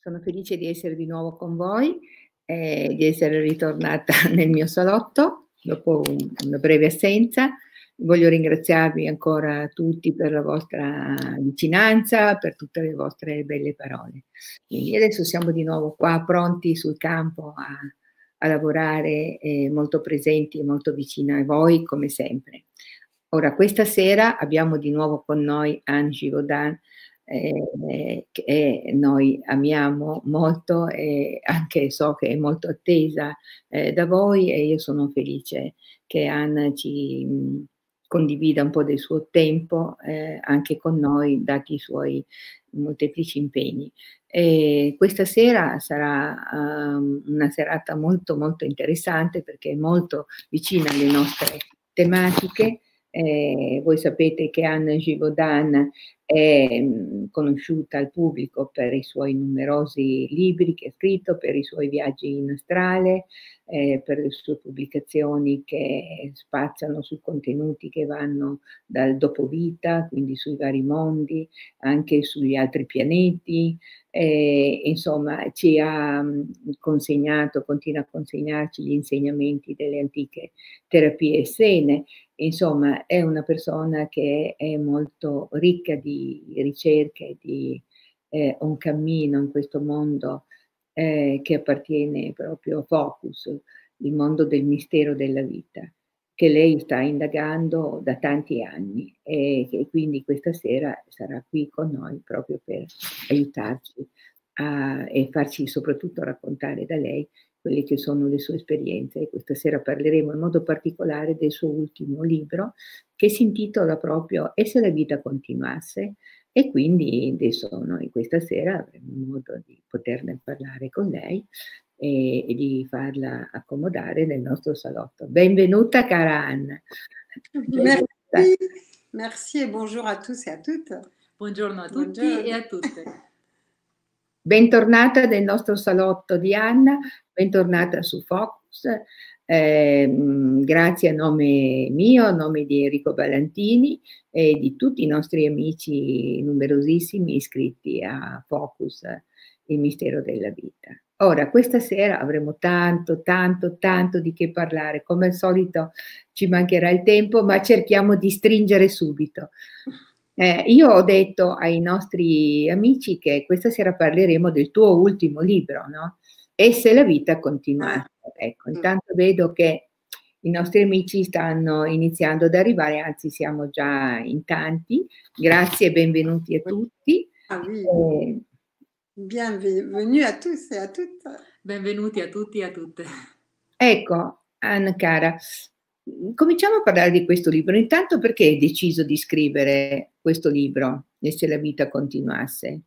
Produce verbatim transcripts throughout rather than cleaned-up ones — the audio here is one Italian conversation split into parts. Sono felice di essere di nuovo con voi, eh, di essere ritornata nel mio salotto dopo un, una breve assenza. Voglio ringraziarvi ancora tutti per la vostra vicinanza, per tutte le vostre belle parole. Quindi adesso siamo di nuovo qua, pronti sul campo a, a lavorare, eh, molto presenti e molto vicini a voi, come sempre. Ora, questa sera abbiamo di nuovo con noi Anne Givaudan, Eh, che noi amiamo molto e anche so che è molto attesa eh, da voi, e io sono felice che Anna ci mh, condivida un po' del suo tempo eh, anche con noi, dati i suoi molteplici impegni. E questa sera sarà um, una serata molto molto interessante, perché è molto vicina alle nostre tematiche. Eh, voi sapete che Anne Givaudan è mh, conosciuta al pubblico per i suoi numerosi libri che ha scritto, per i suoi viaggi in astrale, eh, per le sue pubblicazioni che spaziano su contenuti che vanno dal dopovita, quindi sui vari mondi, anche sugli altri pianeti. Eh, insomma, ci ha consegnato, continua a consegnarci gli insegnamenti delle antiche terapie essene. Insomma, è una persona che è molto ricca di ricerche, di eh, un cammino in questo mondo eh, che appartiene proprio a Focus, il mondo del mistero della vita, che lei sta indagando da tanti anni, e, e quindi questa sera sarà qui con noi proprio per aiutarci a, e farci soprattutto raccontare da lei quelle che sono le sue esperienze. Questa sera parleremo in modo particolare del suo ultimo libro, che si intitola proprio "E se la vita continuasse", e quindi adesso noi questa sera avremo modo di poterne parlare con lei e, e di farla accomodare nel nostro salotto. Benvenuta cara Anna. Merci, merci e buongiorno a tutti e a tutte. Buongiorno a tutti e a tutte. Bentornata nel nostro salotto di Anna, bentornata su Focus, eh, grazie a nome mio, a nome di Enrico Ballantini e di tutti i nostri amici numerosissimi iscritti a Focus, il mistero della vita. Ora, questa sera avremo tanto, tanto, tanto di che parlare. Come al solito ci mancherà il tempo, ma cerchiamo di stringere subito. Eh, io ho detto ai nostri amici che questa sera parleremo del tuo ultimo libro, no? "E se la vita continuasse". Ecco, intanto vedo che i nostri amici stanno iniziando ad arrivare, anzi siamo già in tanti. Grazie e benvenuti a tutti. Ah, oui. eh, Bienvenue a tous e a tutte. Benvenuti a tutti e a tutte. Ecco, Anna cara, cominciamo a parlare di questo libro. Intanto, perché hai deciso di scrivere questo libro, "E se la vita continuasse"?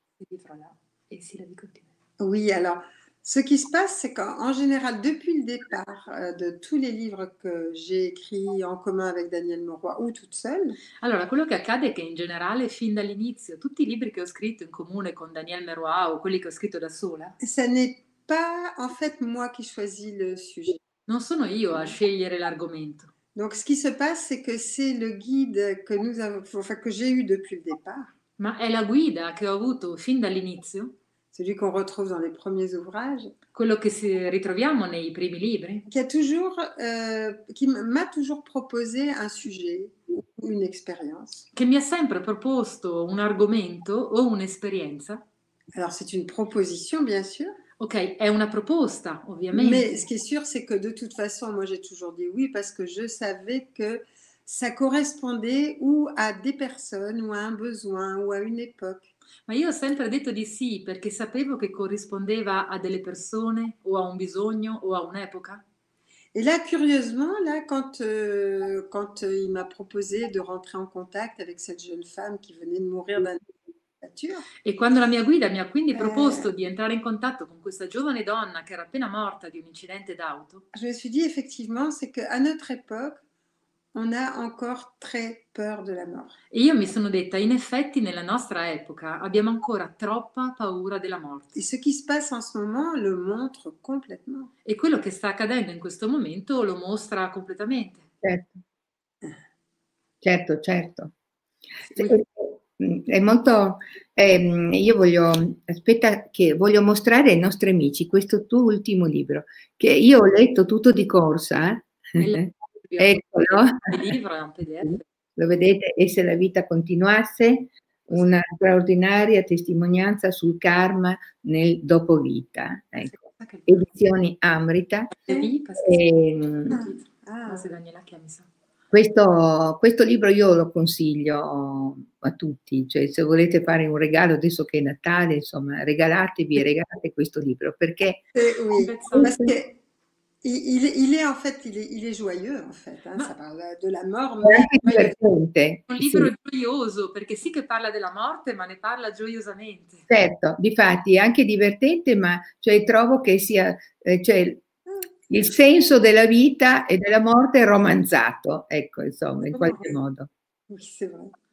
Oui, alors, ce qui se passe, c'est qu'en général, depuis le départ de tous les livres que j'ai écrits en commun avec Daniel Meurois ou toute seule. Allora, quello che accade è che in generale, fin dall'inizio, tutti i libri che ho scritto in comune con Daniel Meurois o quelli che ho scritto da sola. Ce n'est pas, en fait, moi qui choisis le sujet. Non sono io a scegliere l'argomento. Donc ce qui se passe, c'est que c'est le guide que nous avons, enfin, que j'ai eu depuis le départ. Ma è la guida che ho avuto fin dall'inizio. Celui qu'on retrouve dans les premiers ouvrages. Quello che si ritroviamo nei primi libri. Qui a toujours, euh, qui m'a toujours proposé un sujet ou une expérience. Che mi ha sempre proposto un argomento o un'esperienza. Alors c'est une proposition, bien sûr. Ok, è una proposta, ovviamente. Mais ce qui est sûr, c'est que de toute façon, moi j'ai toujours dit oui, parce que je savais que ça corrispondait ou à des personnes, ou à un besoin, ou à une époque. Ma io ho sempre detto di sì, perché sapevo che corrispondeva a delle persone, o a un bisogno, o a un'epoca. Et là, curieusement, là, quand, euh, quand il m'a proposé de rentrer en contact avec cette jeune femme qui venait de mourir d'un... E quando la mia guida mi ha quindi proposto eh, di entrare in contatto con questa giovane donna che era appena morta di un incidente d'auto, je me suis dit effectivement, c'est qu'à notre époque, on a encore très peur de la mort. E io mi sono detta, in effetti nella nostra epoca abbiamo ancora troppa paura della morte. Et ce qui se passe en ce moment le montre complètement. E quello che sta accadendo in questo momento lo mostra completamente. Certo, certo, certo. Sì. È molto, ehm, io voglio, aspetta che voglio mostrare ai nostri amici questo tuo ultimo libro, che io ho letto tutto di corsa, eh? Eccolo, lo vedete, E se la vita continuasse, una straordinaria testimonianza sul karma nel dopovita, ecco. Edizioni Amrita. E, ah, questo, questo libro io lo consiglio a tutti, cioè se volete fare un regalo adesso che è Natale, insomma, regalatevi e regalate questo libro, perché Il, il est en fait, il est, il est joyeux en fait, hein, ça parle de la mort. È un libro sì. Gioioso, perché sì che parla della morte, ma ne parla gioiosamente. Certo, difatti è anche divertente, ma cioè, trovo che sia, eh, cioè, il senso della vita e della morte è romanzato, ecco, insomma, in qualche modo.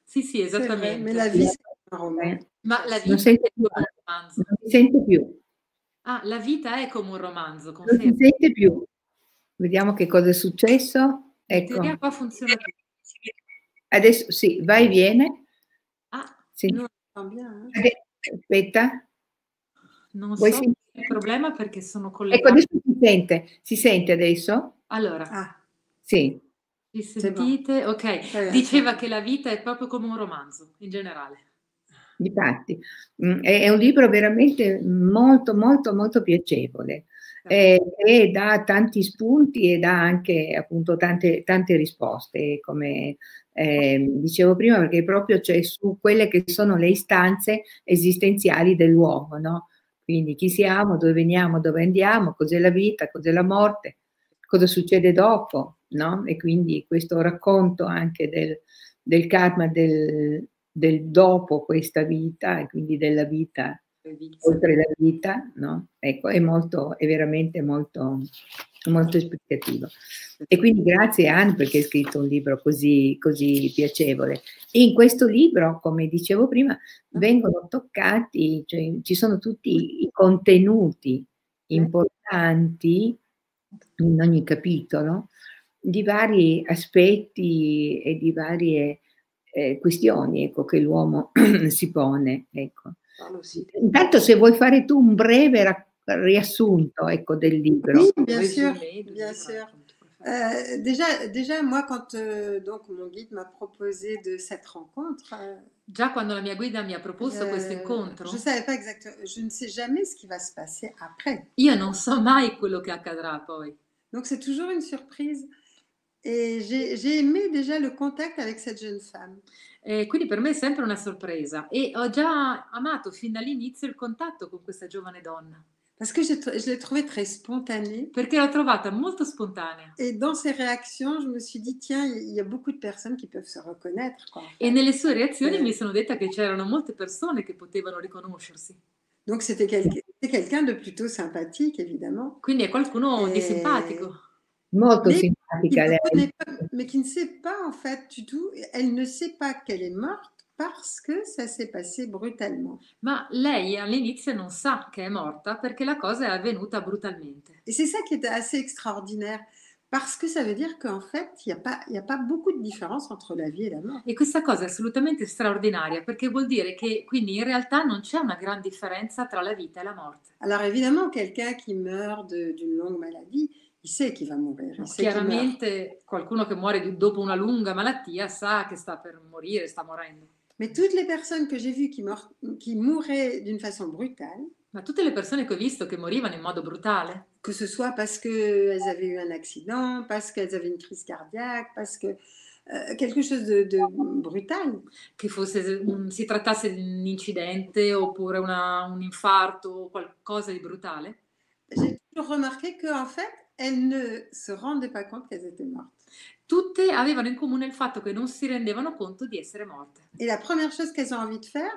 Sì, sì, esattamente. La vita è un romanzo. Ma la vita non sente più. Non mi sento più. Ah, la vita è come un romanzo. Conferma. Non si sente più. Vediamo che cosa è successo. Ecco. Adesso sì, va e viene. Ah, sì. Non adesso, aspetta. Non Vuoi so sentire? Il problema perché sono collegati. Ecco, adesso si sente. Si sente adesso? Allora. Ah. Sì. Si sentite? Ok. Diceva che la vita è proprio come un romanzo, in generale. Difatti, è un libro veramente molto, molto, molto piacevole e, e dà tanti spunti e dà anche appunto tante, tante risposte, come eh, dicevo prima, perché proprio c'è su quelle che sono le istanze esistenziali dell'uomo, no? Quindi chi siamo, dove veniamo, dove andiamo, cos'è la vita, cos'è la morte, cosa succede dopo, no? E quindi questo racconto anche del, del karma, del... del dopo questa vita e quindi della vita oltre la vita, no? Ecco, è molto, è veramente molto, molto esplicativo. E quindi grazie Anne perché hai scritto un libro così, così piacevole. E in questo libro, come dicevo prima, vengono toccati, cioè, ci sono tutti i contenuti importanti in ogni capitolo di vari aspetti e di varie Eh, questioni, ecco, che l'uomo si pone, ecco. Intanto se vuoi fare tu un breve riassunto, ecco, del libro. Oui, bien sûr, bien sûr. Euh, déjà, déjà, moi, quand euh, donc mon guide m'a proposé de cette rencontre, euh, già quando la mia guida mi ha proposto euh, questo incontro, je savais pas exactement, je ne sais jamais ce qui va se passer après. Io non so mai quello che accadrà poi. Donc c'est toujours une surprise. E j'ai aimé déjà le contact avec cette jeune femme. Eh, quindi per me è sempre una sorpresa e ho già amato fin dall'inizio il contatto con questa giovane donna. Parce que je, je l'ai trouvée très spontanée. Perché l'ho trovata molto spontanea. Et dans ses réactions, je me suis dit tiens, il y a beaucoup de personnes qui peuvent se reconnaître. Quoi, en fait. E nelle sue reazioni eh. mi sono detta che c'erano molte persone che potevano riconoscersi. Donc c'était quelqu'un quelqu'un de plutôt sympathique, évidemment. Quindi è qualcuno e... di simpatico. Molto simpatica lei. Ma che non sa in fait, elle ne sait pas qu'elle est morte parce que ça s'est passé brutalement. Ma lei all'inizio non sa che è morta perché la cosa è avvenuta brutalmente. E c'est ça qui est assez extraordinaire parce que ça veut dire qu'en fait, il y a pas il y a pas beaucoup de différence entre la vie et la mort. E questa cosa è assolutamente straordinaria perché vuol dire che quindi in realtà non c'è una gran differenza tra la vita e la morte. Alors évidemment, quelqu'un qui meurt d'une longue maladie sa chi va a morire. No, chiaramente qualcuno che muore dopo una lunga malattia sa che sta per morire, sta morendo. Ma tutte le persone che j'ai vu qui mouraient d'une façon brutale, ma tutte le persone che ho visto che morivano in modo brutale, che ce soit parce que elles avaient eu un accident, parce qu'elles avaient une crise cardiaque, parce que euh, quelque chose de, de brutale, che fosse um, si trattasse di un incidente oppure una, un infarto o qualcosa di brutale. J'ai toujours remarqué que en fait elles ne se rendaient pas compte qu'elles étaient mortes. Tutte avevano in comune il fatto che non si rendevano conto di essere morte. Et la première chose qu'elles ont envie de faire,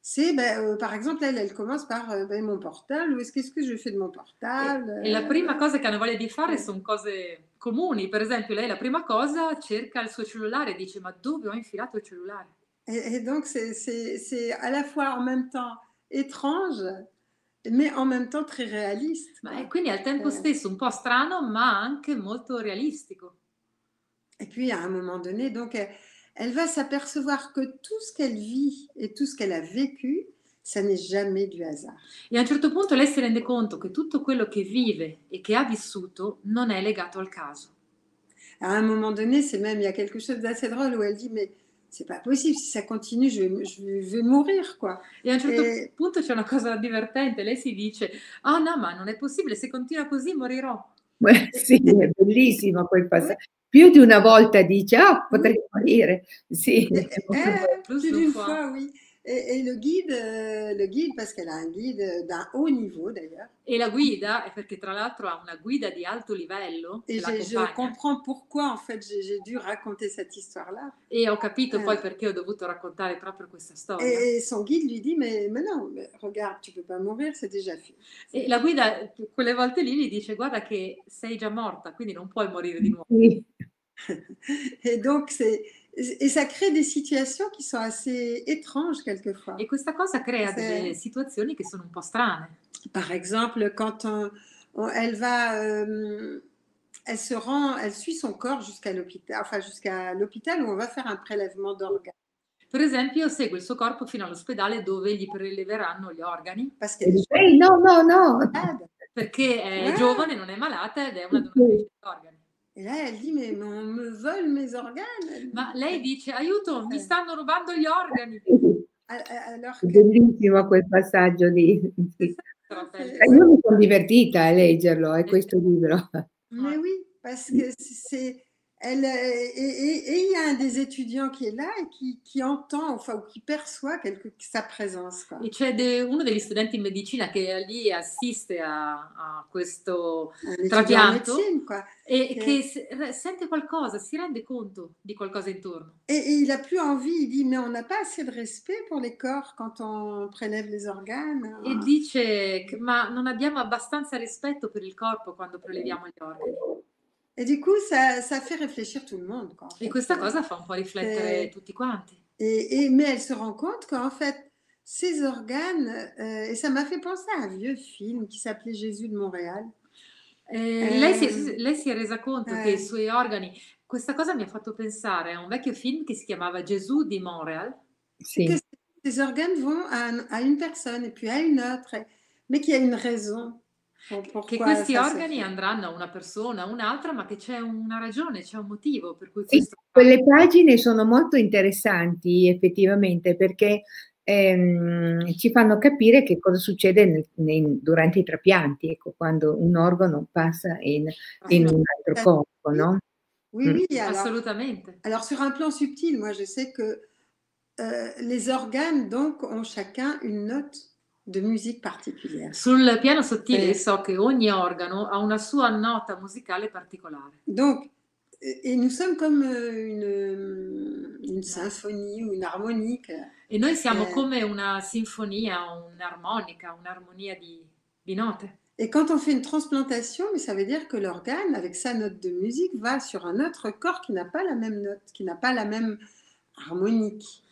c'est, ben, euh, par exemple, elles, elles commencent par euh, ben, mon portable, ou est-ce qu'est-ce que je fais de mon portable? E, e la prima cosa che hanno voglia di fare sono cose comuni. Per esempio, lei la prima cosa cerca il suo cellulare e dice, ma dove ho infilato il cellulare? Et, et donc, c'est à la fois en même temps étrange, ma en même temps très réaliste. Ma è quindi al tempo stesso un po' strano, ma anche molto realistico. Et puis à un moment donné, donc elle, elle va s'apercevoir que tout ce qu'elle vit et tout ce qu'elle a vécu, ça n'est jamais du hasard. E a un certo punto lei si rende conto che tutto quello che vive e che ha vissuto non è legato al caso. À un moment donné, c'est même, il y a quelque chose d'assez drôle où elle dit, mais c'est pas possible, si ça continue, je vais, je vais mourir, quoi. E a un certo e... punto c'è una cosa divertente, lei si dice, ah no, ma non è possibile, se continua così morirò. Beh, sì, è bellissimo quel passaggio. Più di una volta dice, ah, potrei morire. Sì. Eh, più di una volta, oui. E il guide, guide, perché ha un guide da haut niveau, d'ailleurs. E la guida, è perché tra l'altro ha una guida di alto livello. E je comprends pourquoi, en fait, j'ai dû raconter cette histoire-là. E ho capito eh. poi perché ho dovuto raccontare proprio questa storia. E, e son guide lui dice, mais, mais non, mais, regarde, tu peux pas mourir, c'est déjà fait. E la guida quelle volte lì gli dice, guarda che sei già morta, quindi non puoi morire di nuovo. E donc, c'est... E ça crée des situations qui sont assez étranges quelquefois. E questa cosa crea delle situazioni che sono un po' strane. Par exemple, quand on, on, elle va, euh, elle se rend, elle suit son corps jusqu'à l'hôpital, enfin jusqu'à l'hôpital où on va faire un prélèvement d'organes. Per esempio, segue il suo corpo fino all'ospedale dove gli preleveranno gli organi. Perché hey, no, no, no. Perché è ah. giovane, non è malata ed è una donatrice di organi. E là, elle dit, mais on me vole mes organes. Ma lei dice, aiuto, mi stanno rubando gli organi. Allora che... Bellissimo quel passaggio lì. Io mi sono divertita a leggerlo, è questo libro. Mais oui, parce que c'est... Elle, et il y a un des étudiants qui est là et qui, qui entend, enfin, ou qui perçoit quelque, sa présence. Quoi. E c'è de, uno degli studenti in medicina che lì assiste a, a questo un trapianto medicina, e, e che se, sente qualcosa, si rende conto di qualcosa intorno. E, e il a più envie, il dit, mais on n'a pas assez de respect pour les corps quand on prélève les organes. E dice, ma non abbiamo abbastanza rispetto per il corpo quando preleviamo gli organi. E du coup, ça, ça fait réfléchir tout le monde. Quoi, en fait. E questa cosa fa un po' riflettere eh, tutti quanti. Et, et, mais elle se rend compte qu'en fait, ces organes, euh, et ça m'a fait penser à un vieux film qui s'appelait Gesù di Montreal. Eh, eh, lei, si, lei si è resa conto eh, che i suoi organi... Questa cosa mi ha fatto pensare a un vecchio film che si chiamava Gesù di Montreal. Sì. Che ces organes vont à, à une personne et puis à une autre, mais qu'il y a une raison. Che questi organi andranno a una persona, a un'altra, ma che c'è una ragione, c'è un motivo per cui sì, quelle pagine sono molto interessanti effettivamente perché ehm, ci fanno capire che cosa succede nel, nel, durante i trapianti, ecco, quando un organo passa in, in un altro corpo, no? Oui, oui, mm. alors, assolutamente. Alors sur un plan subtil, moi je sais que euh, les organes donc ont chacun une note de musique particolare. Sul piano sottile eh. so che ogni organo ha una sua nota musicale particolare. Donc, et nous sommes comme une, une symphonie ou une harmonique. E noi siamo eh. come una sinfonia, un'armonica, un'armonia di, di note. Et quand on fait une transplantation, ça veut dire que l'organe, avec sa note de musique, va sur un autre corps qui n'a pas la même note, qui n'a pas la même harmonique.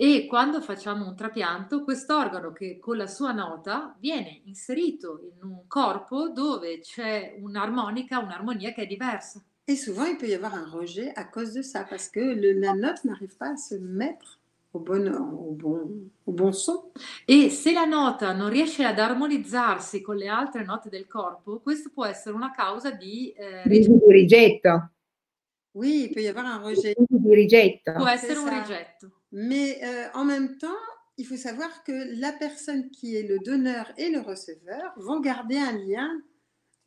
E quando facciamo un trapianto, quest'organo che con la sua nota viene inserito in un corpo dove c'è un'armonica, un'armonia che è diversa. E souvent il peut y avoir un rejet à cause de ça, parce que le, la note n'arrive pas à se mettre au bon, au bon, au bon son. E se la nota non riesce ad armonizzarsi con le altre note del corpo, questo può essere una causa di eh, rigetto. Oui, il peut y avoir un rejet. Di rigetto. Può essere un rigetto. Mais euh, en même temps, il faut savoir que la personne qui est le donneur et le receveur vont garder un lien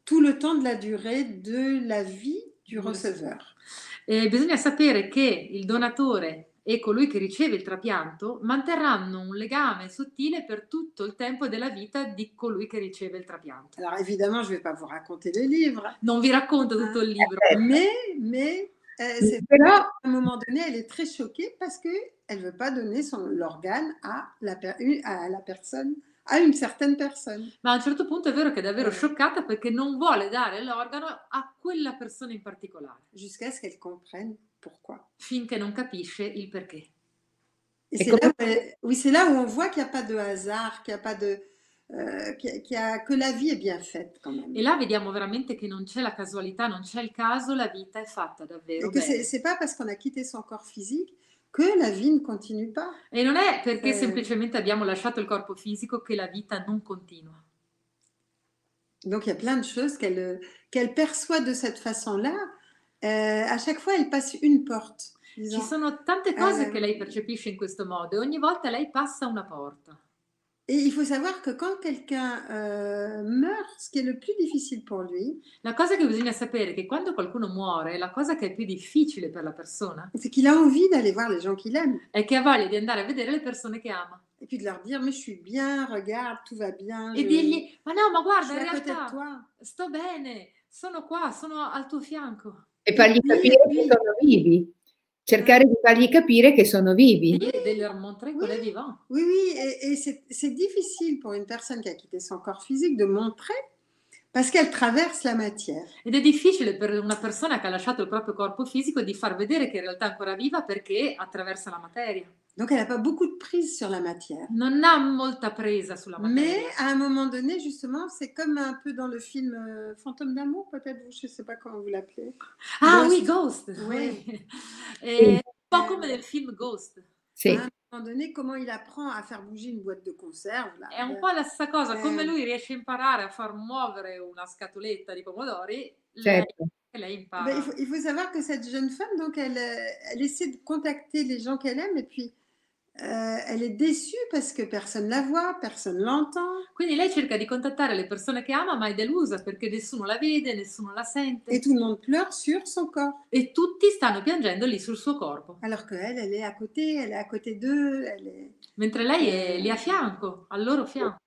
tout le temps de la durée de la vie du receveur. Eh, bisogna sapere che il donatore e colui che riceve il trapianto manterranno un legame sottile per tutto il tempo della vita di colui che riceve il trapianto. Alors évidemment, je vais pas vous raconter le livre. Non vi racconto tutto il libro. Mais, mais eh, però à un moment donné, elle est très choquée parce que elle ne veut pas donner l'organe à, à la personne, a una certain person. Ma a un certo punto è vero che è davvero eh. scioccata perché non vuole dare l'organo a quella persona in particolare. Jusqu'à ce qu'elle comprenne pourquoi. Finché non capisce il perché. E c'est là, come... oui, là où on voit qu'il n'y a pas de hasard, qu'il n'y a pas de... Uh, che, che, ha, che la vita è ben fatta. E là vediamo veramente che non c'è la casualità, non c'è il caso, la vita è fatta davvero. E che non è perché abbiamo lasciato il nostro corpo fisico, che la vita non continua pas. E non è perché eh. semplicemente abbiamo lasciato il corpo fisico che la vita non continua. Donc il y a plein de choses qu'elle qu'elle perçoit de cette façon-là. Eh, a chaque fois elle passe une porte. Disons. Ci sono tante cose eh. che lei percepisce in questo modo e ogni volta lei passa una porta. Et il faut savoir que quand quelqu'un euh, meurt, ce qui est le plus difficile pour lui, la cosa che bisogna sapere è che quando qualcuno muore, la cosa che è più difficile per la persona, c'est qu'il a envie d'aller voir les gens qu'il aime. È che ha voglia di andare a vedere le persone che ama. Et puis de leur dire mais je suis bien, regarde, tout va bien. E je... dirgli ma no, ma guarda, in realtà sto bene, sono qua, sono al tuo fianco. E fargli capire oui, oui. che sono vivi. Cercare di fargli capire che sono vivi. De leur montrer qu'on est vivant. Oui, oui, et, et c'est difficile pour une personne qui a quitté son corps physique de montrer parce qu'elle traverse la matière. Ed è difficile per una persona che ha lasciato il proprio corpo fisico di far vedere che in realtà è ancora viva perché attraversa la materia. Donc elle n'a pas beaucoup de prise sur la matière. Non ha molta presa sulla materia. Mais à un moment donné, justement, c'est comme un peu dans le film euh, Fantôme d'amour, peut-être, je ne sais pas comment vous l'appelez. Ah Ghost. oui, Ghost. Oui. oui. Et, un peu comme nel film Ghost. Sì. Ah, a un moment donné, comment il apprend a far bouger une boîte de conserve. Là. È un po' la stessa cosa, eh. come lui riesce a imparare a far muovere una scatoletta di pomodori, certo. lei, lei impara. Beh, il, faut, il faut savoir que cette jeune femme, donc, elle, elle essaie de contacter les gens qu'elle aime, et puis Euh, elle est déçue parce que personne la voit, personne l'entend. Quindi lei cerca di contattare le persone che ama, ma è delusa perché nessuno la vede, nessuno la sente. Et tout le monde pleure sur son corps. E tutti stanno piangendo lì sul suo corpo. Alors que elle, elle est à côté, elle est à côté d'eux, elle est... Mentre lei è lì a fianco, al loro fianco.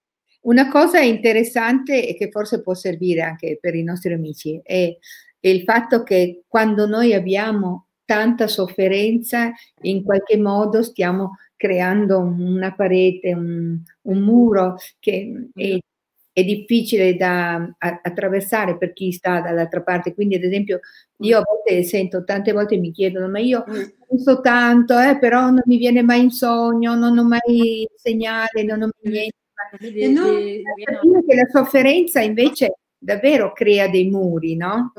Una cosa interessante e che forse può servire anche per i nostri amici è, è il fatto che quando noi abbiamo tanta sofferenza, in qualche modo stiamo creando una parete, un, un muro che è, è difficile da a, attraversare per chi sta dall'altra parte. Quindi, ad esempio, io a volte sento, tante volte mi chiedono, ma io penso tanto, eh, però non mi viene mai in sogno, non ho mai segnale, non ho mai niente. E non, che la sofferenza invece davvero crea dei muri, no?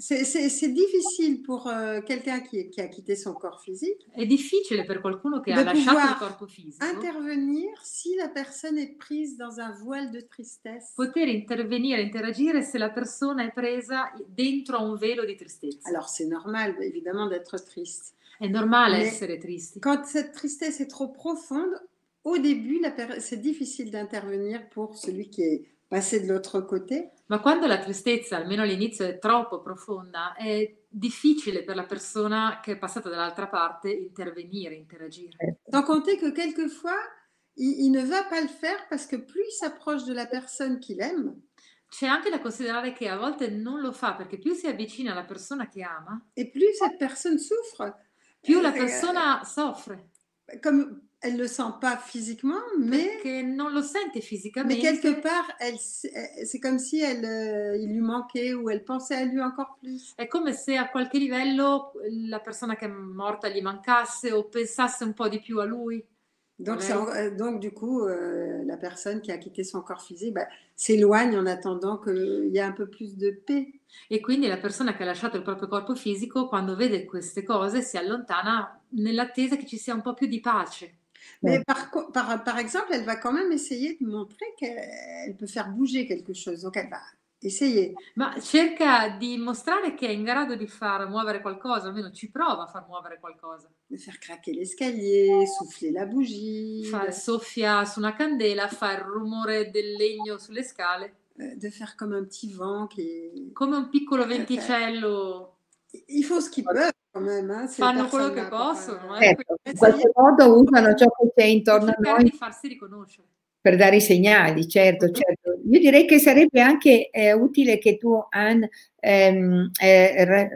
C'est difficile pour euh, quelqu'un qui, qui a quitté son corps physique. È difficile per qualcuno che ha lasciato il corpo fisico. Intervenir si la personne est prise dans un voile de tristesse. Poter intervenire, interagire se la persona è presa dentro a un velo di tristezza. Alors c'est normal, évidemment, d'être triste. È normale essere tristi. Quand cette tristesse est trop profonde, au début, c'est difficile d'intervenir pour celui qui est passé de l'autre côté. Ma quando la tristezza, almeno all'inizio, è troppo profonda, è difficile per la persona che è passata dall'altra parte intervenire, interagire. Sans compter que quelquefois, il, il ne va pas le faire parce que plus il s'approche de la personne qu'il aime. C'è anche da considerare che a volte non lo fa perché più si avvicina alla persona che ama. E più cette personne souffre. Più la persona soffre. Come... Elle ne le sent pas physiquement, mais qu'elle non le sente physiquement. Mais quelque part, elle, c'est comme si elle, il lui manquait ou elle pensait à lui encore plus. È come se a qualche livello la persona che è morta gli mancasse o pensasse un po' di più a lui. Donc, ça, donc du coup, euh, la personne qui a quitté son corps physique bah, s'éloigne en attendant qu'il y a un peu plus de paix. E quindi la persona che ha lasciato il proprio corpo fisico, quando vede queste cose, si allontana nell'attesa che ci sia un po' più di pace. Mais par, par, par exemple, elle va quand même essayer de montrer qu'elle peut faire bouger quelque chose, donc elle va essayer. Ma cerca di mostrare che è in grado di far muovere qualcosa, almeno ci prova a far muovere qualcosa. De faire craquer l'escalier, souffler la bougie. Far soffia su una candela, fa il rumore del legno sulle scale. De faire comme un petit vent qui... Come un piccolo venticello. Il faut ce qu'ils peuvent. Fanno quello che possono, eh. certo, in qualche modo usano ciò che c'è intorno a noi di farsi riconoscere. Per dare i segnali, certo, certo. Io direi che sarebbe anche eh, utile che tu, Anne, ehm, eh, ra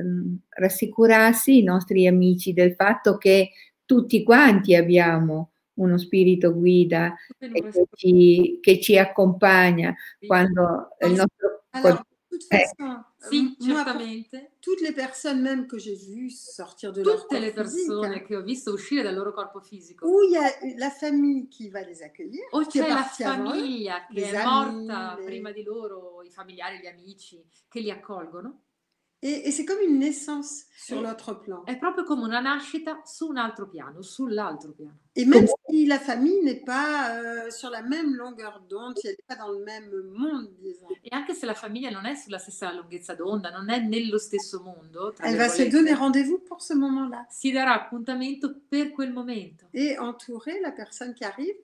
rassicurassi i nostri amici del fatto che tutti quanti abbiamo uno spirito guida che ci, che ci accompagna sì. quando sì. il nostro allora. De toute façon, sì, certamente. Toutes les personnes même que j'ai vues sortir de leur corps physique. Tutte le persone che ho visto uscire dal loro corpo fisico. Où il y a la famille qui va les accueillir. O c'è la famiglia che è morta prima di loro, i familiari, gli amici che li accolgono. E, e c'est comme une naissance sur notre plan. È proprio come una nascita su un altro piano, sull'altro piano. E même si la famille n'est pas euh, sur la même longueur d'onde, si elle n'est pas dans le même monde, disons. E anche se la famiglia non è sulla stessa lunghezza d'onda, non è nello stesso mondo, tra elle va se donner rendez-vous pour ce moment-là. Si darà appuntamento per quel momento. Et entourer la personne qui arrive.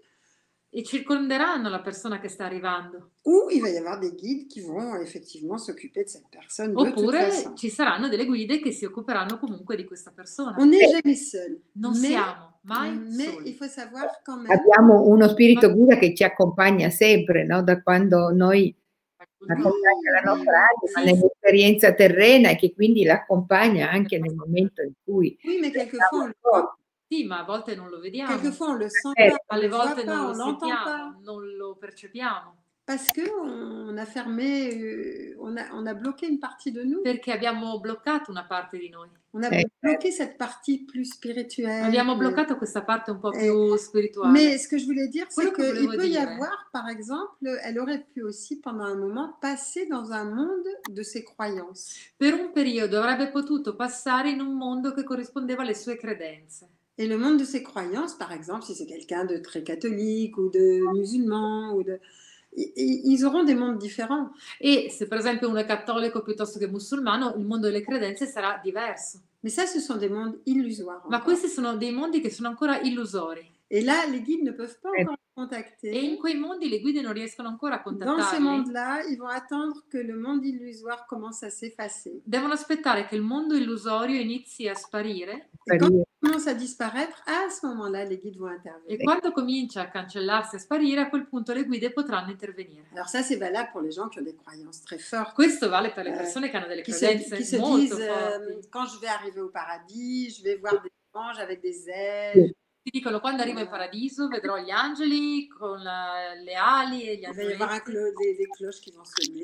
E circonderanno la persona che sta arrivando. O il va y avoir des guides qui vont effectivement s'occuper de cette personne. Oppure ci saranno delle guide che si occuperanno comunque di questa persona. On n'est jamais seul. Non siamo mai soli. Abbiamo uno spirito guida che ci accompagna sempre, no? Da quando noi accompagna la nostra anima nell'esperienza terrena e che quindi l'accompagna anche nel momento in cui. Oui, ma quelquefois sì, ma a volte non lo vediamo. Quelquefois on le sent eh, pas, alle volte non lo sentiamo, non lo percepiamo. Parce que on a fermé, on a, on a bloqué une partie de nous. Perché abbiamo bloccato una parte di noi. On a eh, bloqué eh. cette partie plus spirituelle. Abbiamo bloccato questa parte un po' eh. più spirituale. Mais ce que je voulais dire, c'est que il peut dire. y avoir, par exemple, elle aurait pu aussi pendant un moment passer dans un monde de ses croyances. Per un periodo avrebbe potuto passare in un mondo che corrispondeva alle sue credenze. Et le monde de ses croyances, par exemple, si c'est quelqu'un de très catholique ou de musulman, ou de... ils auront des mondes différents. Et si par exemple un cattolico piuttosto che musulmano, il mondo delle credenze sarà diverso. Mais ça, ce sont des mondes illusoires. Ma questi sono dei mondi che sono ancora illusori. Et là, les guides ne peuvent pas encore contacter. Et in quei mondi le guide non riescono ancora a contattarli. Dans ce monde-là, ils vont attendre que le monde illusoire commence à s'effacer. Devono aspettare che il mondo illusorio inizi a sparire. E quando comincia a disparaître, à ce moment-là, les guides vont intervenir. E quando comincia a cancellarsi, a sparire, a quel punto le guide potranno intervenire. Alors ça, c'est valable pour les gens qui ont des croyances très fortes. Questo vale per le persone che hanno delle credenze molto forti. Quand je vais arriver au paradis, je vais voir des anges avec des ailes. Dicono quando arrivo in paradiso vedrò gli angeli con la, le ali e gli angeletti,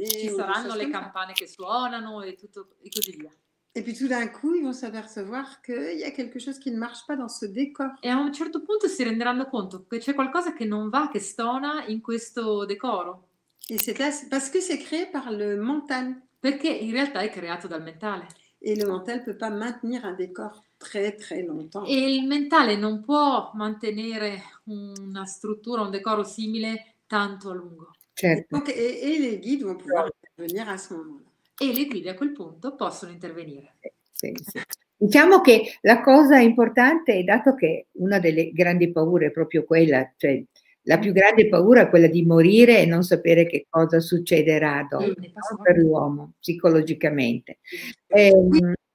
ci saranno le campane che suonano e tutto e così via. E puis tout d'un coup ils vont s'apercevoir qu'il y a quelque chose qui ne marche pas dans ce décor. E a un certo punto si renderanno conto che c'è qualcosa che non va, che stona in questo decoro. E c'est là parce que c'est créé par le mental. Perché in realtà è creato dal mentale. E le mental peut pas maintenir un décor très très longtemps. E il mentale non può mantenere una struttura, un decoro simile tanto a lungo. Certo. Okay, e, e le guide vont pouvoir intervenire a ce moment-là. E le guide a quel punto possono intervenire. Sì, sì. Diciamo che la cosa importante è, dato che una delle grandi paure è proprio quella, cioè la più grande paura è quella di morire e non sapere che cosa succederà dopo, mm, no? Per l'uomo psicologicamente. Eh,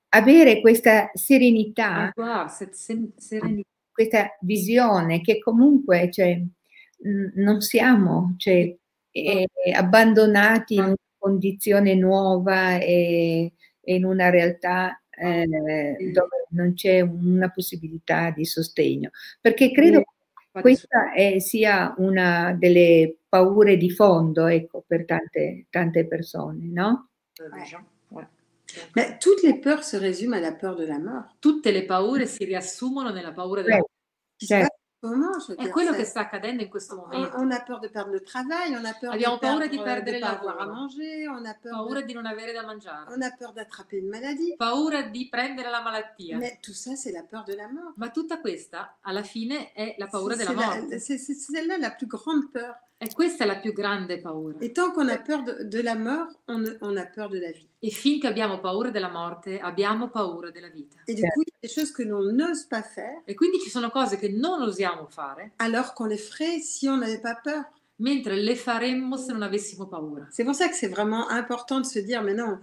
avere questa serenità, oh, wow, sen serenità, questa visione che comunque cioè, non siamo cioè, eh, abbandonati in una condizione nuova e, e in una realtà eh, dove non c'è una possibilità di sostegno. Perché credo che questa è, sia una delle paure di fondo, ecco, per tante, tante persone, no? Eh. Ma tutte le peur si résume alla peur de la mort. Tutte le paure si riassumono nella paura della morte. Certo. È quello che sta accadendo in questo momento. On a peur de perdre le travail, on a peur abbiamo di paura perdre, di perdere il lavoro, a manger, on a peur paura de... di non avere da mangiare, on a peur d'attraper une maladie, paura di prendere la malattia. Ma tutto ça, c'est la peur de la mort. Ma tutta questa, alla fine, è la paura della morte. C'est celle-là la plus grande peur. E questa è la più grande paura. Et tant qu'on a peur de, de la mort, on, on a peur de la vie. E finché abbiamo paura della morte, abbiamo paura della vita. E du coup, il y a des choses que l'on n'ose pas faire. E quindi ci sono cose che non osiamo fare. Alors qu'on les ferait si on n'avait pas peur. Mentre le faremmo se non avessimo paura. C'est pour ça que c'est vraiment important de se dire, mais non,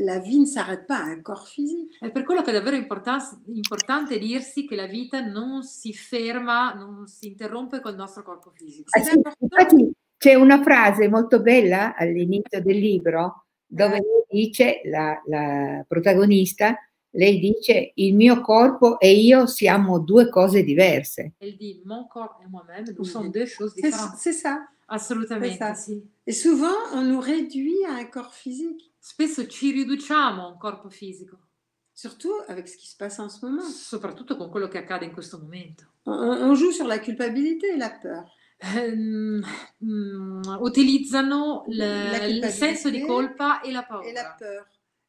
la vie ne s'arrête pas à un corps physique. È per quello che è davvero importante dirsi che la vita non si ferma, non si interrompe col nostro corpo fisico. Ah, sì, infatti c'è una frase molto bella all'inizio del libro dove lei dice, la, la protagonista, lei dice il mio corpo e io siamo due cose diverse. Elle dit mon corps et moi-même, nous sommes deux choses différentes. C'est ça. Assolutamente, sì. E souvent on nous réduit à un corps physique. Spesso ci riduciamo a un corpo fisico. Surtout avec ce qui se passe en ce moment. Soprattutto con quello che accade in questo momento. On, on joue sur la culpabilité et la peur. Um, um, utilizzano le, il senso di colpa e la paura. E la peur.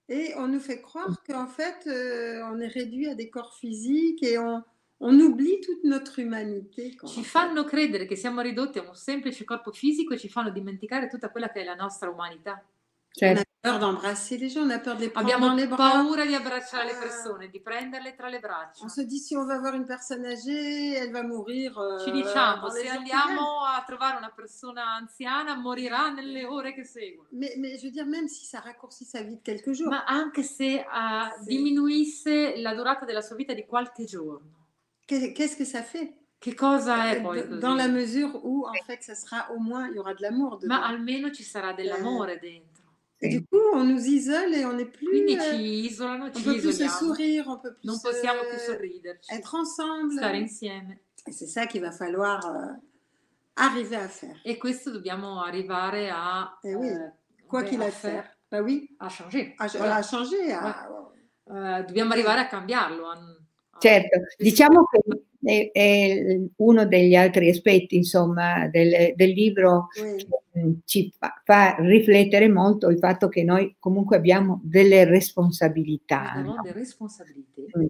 et on nous fait croire qu'en fait euh, on est réduit à des corps physiques et on, on oublie toute notre humanité. Ci fanno credere che siamo ridotti a un semplice corpo fisico e ci fanno dimenticare tutta quella che è la nostra umanità. Certo. On a peur d'embrasser les gens, on a peur de les prendre Abbiamo dans les bras. Abbiamo paura di abbracciare le persone, di prenderle tra le braccia. On se dit si on va voir une personne âgée, elle va mourir. Ci diciamo euh, se andiamo a trovare una persona anziana, morirà nelle ore che seguono. Mais, mais je veux dire, même si ça raccourcit sa vie de quelques jours. Ma anche se uh, diminuisse la durata della sua vita di qualche giorno. Qu'est-ce que ça fait? Che cosa è poi così? Dans la mesure où en fait ça sera au moins il y aura de l'amour dedans. Ma almeno ci sarà dell'amore eh. dentro. E du coup, on nous isole et on n'est plus. Quindi ci isolano, ci on peut plus sourire, on peut plus non possiamo più sorriderci. Être ensemble. Stare insieme. E c'est ça qu'il va falloir euh, arriver à faire. E questo dobbiamo arrivare a. Eh oui. Eh, quoi qu'il a faire. Bah oui. A changer. A, voilà. a changer. A... Uh, dobbiamo arrivare a cambiarlo. A, a... Certo. Diciamo che è, è uno degli altri aspetti, insomma, del, del libro. Oui. Ci fa, fa riflettere molto il fatto che noi comunque abbiamo delle responsabilità, no? No, de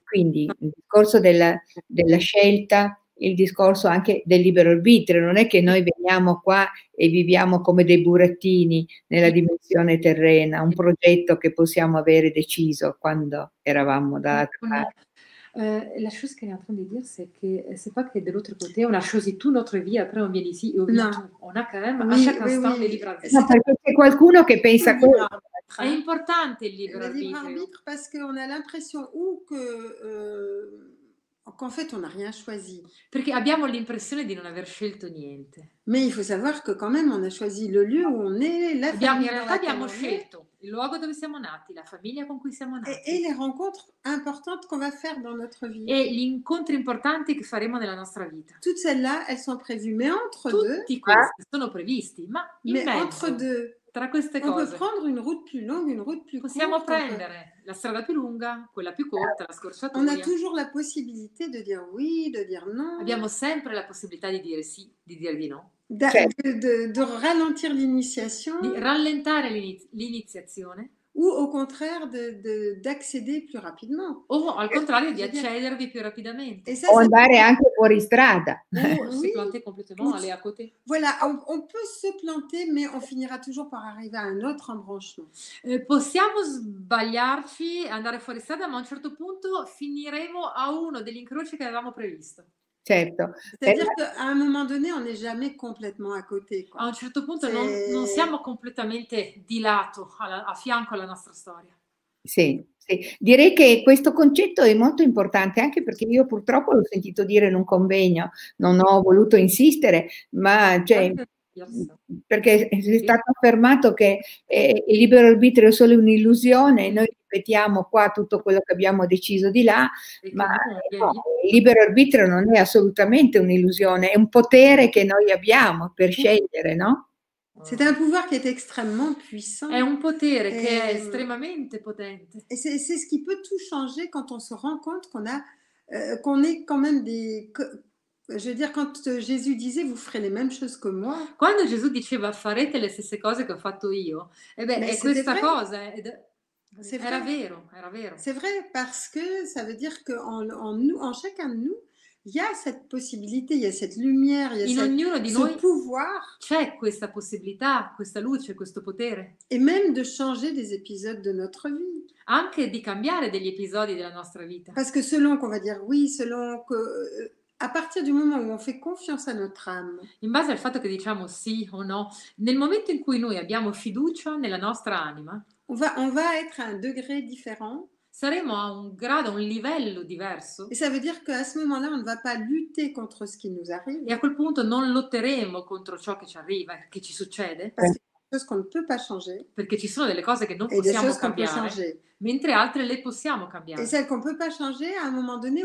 quindi il discorso della, della scelta, il discorso anche del libero arbitrio, non è che noi veniamo qua e viviamo come dei burattini nella dimensione terrena, un progetto che possiamo avere deciso quando eravamo dall'altra parte. Euh, la chose qu'elle est en train de dire, c'est que c'est pas que de l'autre côté, on a choisi toute notre vie, après on vient ici et on vit tout. On a quand même oui, à chaque oui, instant oui. des libres arbitres. No, perché c'è qualcuno che pensa quello. È importante il libero arbitrio. Parce qu'on a l'impression ou que euh, qu'en fait on n'a rien choisi. Perché abbiamo l'impressione di non aver scelto niente. Mais il faut savoir que quand même on a choisi le lieu où on est, la abbiamo, famiglia in realtà abbiamo scelto il luogo dove siamo nati, la famiglia con cui siamo nati. E, e le rencontre importanti qu'on va faire dans notre vie. E gli incontri importanti che faremo nella nostra vita. Tutte celle-là, elles sont prévues, mais entre Tutti deux. Tutti questi sono previsti, ma in mais mezzo, entre deux, tra queste on cose. Peut prendre une route plus longue, une route plus Possiamo courte, prendere peut... la strada più lunga, quella più corta, la scorciatoia. On a toujours la possibilité de dire oui, de dire non. Abbiamo sempre la possibilità di dire sì, di dire di no. Da, de, de ralentir l'initiation, di rallentare l'iniziazione ou au contraire d'accéder più rapidement o al contrario di accedervi più rapidamente ça, o andare anche fuori strada ou se planter complètement, aller à côté. Voilà, on, on peut se planter mais on finira toujours par arriver à un autre embranchement. Eh, possiamo sbagliarci, andare fuori strada, ma a un certo punto finiremo a uno degli incroci che avevamo previsto. Certo. C'est-à-dire qu'à un moment donné, on n'est jamais complètement à côté. Quoi. A un certo punto non, non siamo completamente di lato, alla, a fianco alla nostra storia. Sì, sì, direi che questo concetto è molto importante, anche perché io purtroppo l'ho sentito dire in un convegno, non ho voluto insistere, ma... Cioè, perché è stato affermato che eh, il libero arbitrio è solo un'illusione, noi ripetiamo qua tutto quello che abbiamo deciso di là, ma no, il libero arbitrio non è assolutamente un'illusione, è un potere che noi abbiamo per scegliere, no? C'est un pouvoir qui est extrêmement puissant. È un potere et, che è estremamente potente. E c'est ce qui peut tout changer quand on se rend compte qu'on a euh, qu'on est quand même des... Je veux dire, quand Gesù disait, vous ferez les mêmes choses que moi. Quando Gesù diceva, farete le stesse cose che ho fatto io, e beh, è questa vrai. cosa, è, era vero, era vero. C'est vrai, parce que ça veut dire qu'en en nous, en chacun de nous, il y a cette possibilité, il y a cette lumière, il y a In ognuno cette, di noi ce pouvoir. C'è questa possibilità, questa luce, questo potere. Et même de changer des épisodes de notre vie. Anche di cambiare degli episodi della nostra vita. Parce que selon qu'on va dire oui, selon que... A partir du moment où on fait confiance à notre âme. In base al fatto che diciamo sì o no, nel momento in cui noi abbiamo fiducia nella nostra anima, on va, on va être à un degré différent. Saremo a un grado, a un livello diverso. E ça veut dire qu'à ce moment-là, on ne va pas lutter contre ce qui nous arrive. E a quel punto non lotteremo contro ciò che ci arriva, che ci succede. Parce que cose qu'on ne peut pas changer. Perché ci sono delle cose che non possiamo cambiare, mentre altre le possiamo cambiare. E celle qu'on peut pas changer, a un moment donné,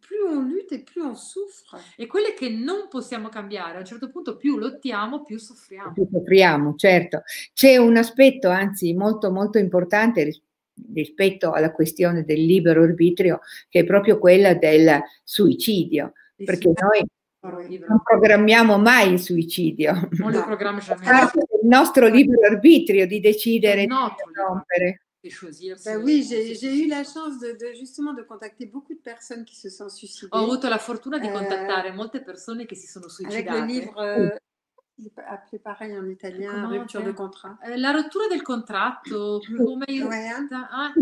plus on lutte et plus on souffre. E quelle che non possiamo cambiare, a un certo punto più lottiamo, più soffriamo. Più soffriamo, certo. C'è un aspetto, anzi, molto molto importante rispetto alla questione del libero arbitrio, che è proprio quella del suicidio, il perché suicidio. noi non programmiamo mai il suicidio. Non lo programmiamo. Il nostro libero arbitrio di decidere di rompere. et choisir. Bah oui, j'ai eu la chance de, de justement de contacter beaucoup de personnes qui se sont suicidées. Ho avuto la fortuna di contattare euh, molte persone che si sono suicidate. Avec le livre euh, appelé pareil en italien, rupture de contrat. La rottura del contratto, come aiuta, ah,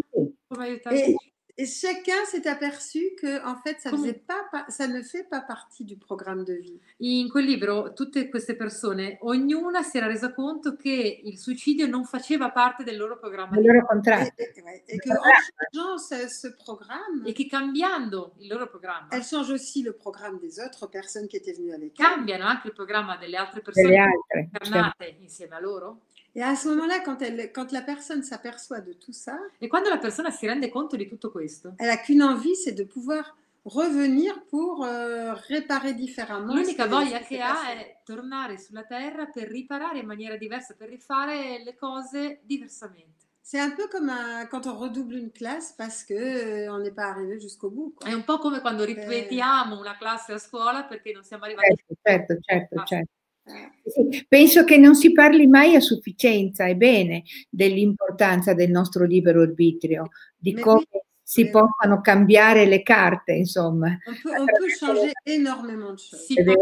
come aiuta. Et, et chacun s'est aperçu que en fait ça come... faisait pas ça ne fait pas partie du programme de vie. In quel libro tutte queste persone, ognuna si era resa conto che il suicidio non faceva parte del loro programma. Il loro contratto. E, e, e che en changeant ce programme, e che cambiando il loro programma. Elles changent aussi le programme des autres personnes qui étaient venues avec. Cambiano anche il programma delle altre persone delle altre, incarnate certo. Insieme a loro. Et à ce moment-là, quand, quand la personne s'aperçoit de tout ça, et quand la personne si rende compte di tutto questo, elle n'a qu'une envie, c'est de pouvoir revenir pour euh, réparer différemment. L'unica voglia che ha è tornare sulla terra per riparare in maniera diversa, per rifare le cose diversamente. C'est un peu comme un, quand on redouble une classe parce que euh, on n'est pas arrivé jusqu'au bout. Quoi. È un po' come quando ripetiamo eh... una classe a scuola perché non siamo arrivati. Certo, certo, certo. certo. Sì, penso che non si parli mai a sufficienza e bene dell'importanza del nostro libero arbitrio, di come si possano cambiare le carte, insomma. On peut changer énormément de choses. Si può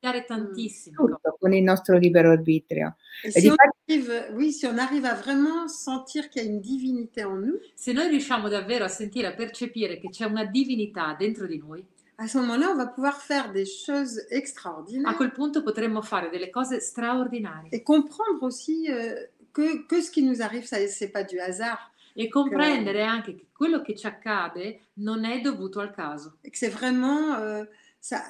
cambiare tantissimo con il nostro libero arbitrio. Se on arrive a veramente sentire che c'è una divinità in noi, se noi riusciamo davvero a sentire, a percepire che c'è una divinità dentro di noi. A ce moment-là, on va pouvoir faire des choses extraordinaires. A quel punto potremmo fare delle cose straordinarie. Et comprendre aussi euh, que, que ce qui nous arrive, ça c'est pas du hasard. E comprendere anche che quello che ci accade non è dovuto al caso. Et que c'est vraiment euh, ça.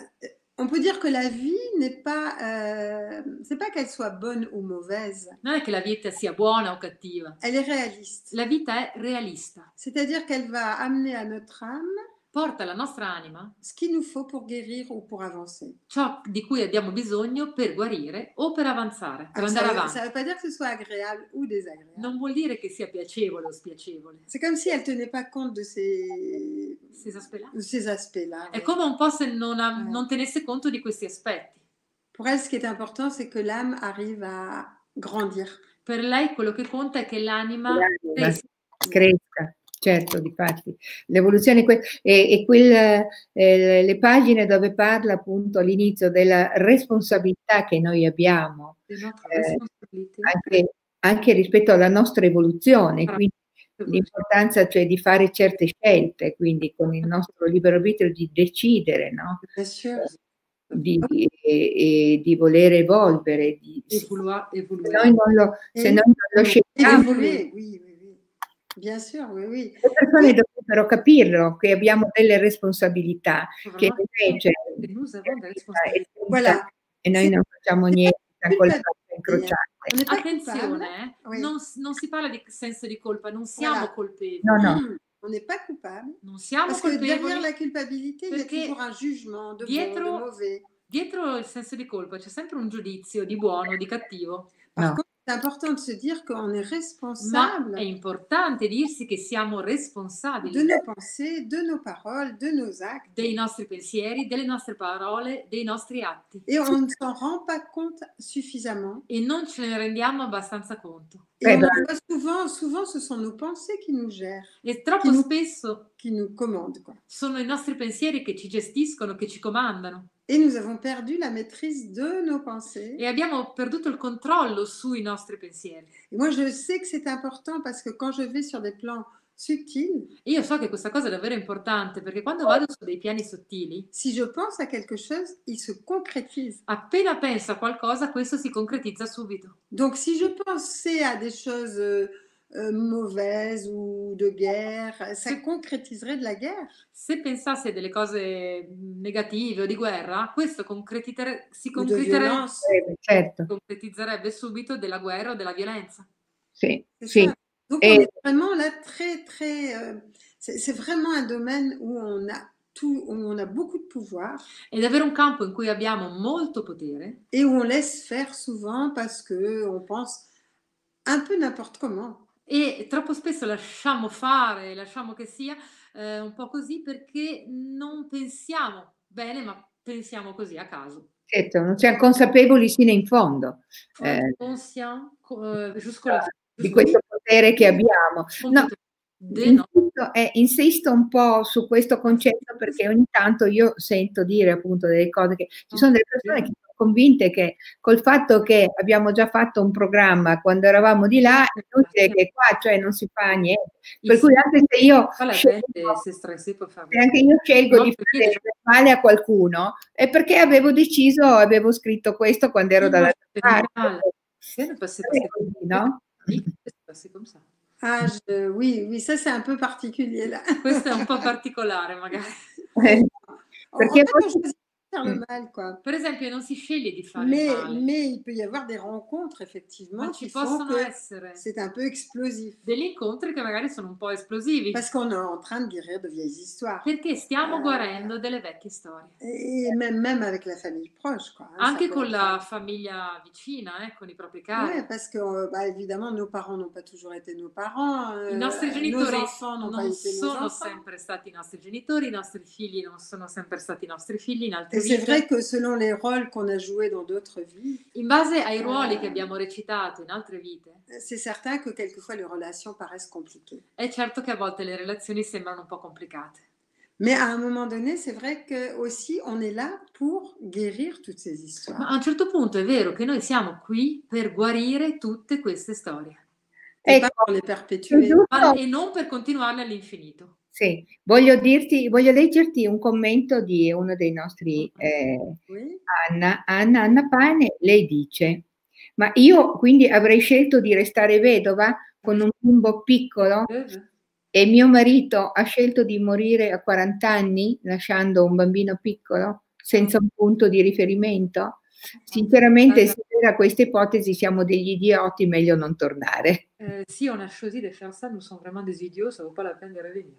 On peut dire que la vie n'est pas, euh, c'est pas qu'elle soit bonne ou mauvaise. Non è che la vita sia buona o cattiva. Elle est réaliste. La vita è realista. C'est-à-dire qu'elle va amener à notre âme. Porta la nostra anima ce qu'il nous faut pour guérir ou pour avancer. Ciò di cui abbiamo bisogno per guarire o per avanzare, per andare avanti. Ça veut pas dire que ce soit agréable ou désagréable. Non vuol dire che sia piacevole o spiacevole. C'est comme si elle tenait pas compte de ces ces aspects-là. Ces aspects-là. È come un po' se non, ha... ouais. non tenesse conto di questi aspetti. Pour elle, ce qui est important, c'est que l'âme arrive à grandir. Per lei quello che conta è che l'anima cresca. Certo, difatti, l'evoluzione que e, e quel, eh, le pagine dove parla appunto all'inizio della responsabilità che noi abbiamo, eh, anche, anche rispetto alla nostra evoluzione, quindi l'importanza cioè di fare certe scelte, quindi con il nostro libero arbitrio di decidere, no? Di, e, e, di voler evolvere, di, Evolua, se noi non lo, se noi non lo scegliamo. Bien sûr, oui, oui. Le persone dovrebbero capirlo che abbiamo delle responsabilità che invece voilà. E noi non facciamo niente da colpa incrociate. Attenzione, eh? non, non si parla di senso di colpa, non siamo voilà. colpevoli. No, no. On n'est pas coupable. Non siamo Parce colpevoli. Perché derrière la culpabilité c'è toujours un jugement de dietro, bon, de mauvais. Dietro il senso di colpa c'è sempre un giudizio di buono, di cattivo. No. È importante se dire qu'on est responsable. Ma è importante dirsi che siamo responsabili de nos pensées, de nos paroles, de nos actes, dei nostri pensieri, delle nostre parole, dei nostri atti. E on ne s'en rend pas compte suffisamment. E non ce ne rendiamo abbastanza conto. Eh beh, souvent, souvent, ce sont nos pensées qui nous gèrent. E troppo qui spesso qui nous commandent, quoi. Sono i nostri pensieri che ci gestiscono, che ci comandano. Et nous avons perdu la maîtrise de nos pensées. Et abbiamo perduto il controllo sui nostri pensieri. Et moi, je sais que c'est important parce que quand je vais sur des plans subtili, et io so che questa cosa è davvero importante perché quando vado su dei piani sottili, si je pense à quelque chose, il se concrétise. Appena penso a qualcosa, questo si concretizza subito. Donc, si je pensais à des choses Euh, mauvaise ou de guerre, ça se, concrétiserait de la guerre. Se pensasse delle cose negative o di guerra, questo si concretizzerebbe, eh, certo. concretizzerebbe subito della guerra o della violenza. Sì, sì. Donc, Et... on est vraiment là très, très, euh, c'est vraiment un domaine où on a tout, où on a beaucoup de pouvoir. È davvero un campo in cui abbiamo molto potere. Et où on laisse faire souvent parce que on pense un peu n'importe comment. E troppo spesso lasciamo fare, lasciamo che sia eh, un po' così perché non pensiamo bene, ma pensiamo così a caso. Certo, non siamo consapevoli sino in fondo. Eh, non siamo, eh, giusto, di questo potere che abbiamo. No, Insisto, eh, insisto un po' su questo concetto, perché ogni tanto io sento dire appunto delle cose che ci sono delle persone che sono convinte che col fatto che abbiamo già fatto un programma quando eravamo di là, è inutile che qua, cioè, non si fa niente, per cui anche se io scelgo, se anche io scelgo di fare male a qualcuno è perché avevo deciso, avevo scritto questo quando ero dalla parte, no? Ah, je, oui, oui, ça c'est un peu particulier là. Questo è un po' particolare magari. Eh, perché posso fare il male, quoi. Per esempio non si sceglie di fare mais, male. Mais il peut y avoir des rencontres effectivement. Ma ci possono essere. C'est un peu explosif. Degli incontri che magari sono un po' esplosivi. Parce qu'on est en train de guérir de vieilles histoires. Perché stiamo uh, guarendo delle vecchie storie. E même, même avec la famille proche, quoi. Anche con la famiglia vicina, eh, con i propri cari. Oui, parce que bah, évidemment nos parents n'ont pas toujours été nos parents. I nostri genitori non sono sempre stati i nostri genitori, i nostri figli non sono sempre stati i nostri figli, in altre vite. C'est vrai que selon les rôles qu'on a joués dans d'autres vies. In base ai ruoli uh, che abbiamo recitato in altre vite. C'est certain que quelquefois les relations paraissent compliquées. È certo che a volte le relazioni sembrano un po' complicate. Mais à un moment donné, c'est vrai que aussi on est là pour guérir toutes ces histoires. Ma a un certo punto è vero che noi siamo qui per guarire tutte queste storie. E non per le perpetuare, e non per continuarle all'infinito. Sì, voglio dirti, voglio leggerti un commento di uno dei nostri eh, oui. Anna, Anna, Anna Pane, lei dice: "Ma io quindi avrei scelto di restare vedova con un bimbo piccolo? Uh-huh. E mio marito ha scelto di morire a quaranta anni lasciando un bambino piccolo senza un punto di riferimento? Sinceramente, se era questa ipotesi siamo degli idioti, meglio non tornare." Eh, sì, on a choisi de faire ça, nous sommes vraiment des idiots, ça vaut pas la peine de revenir.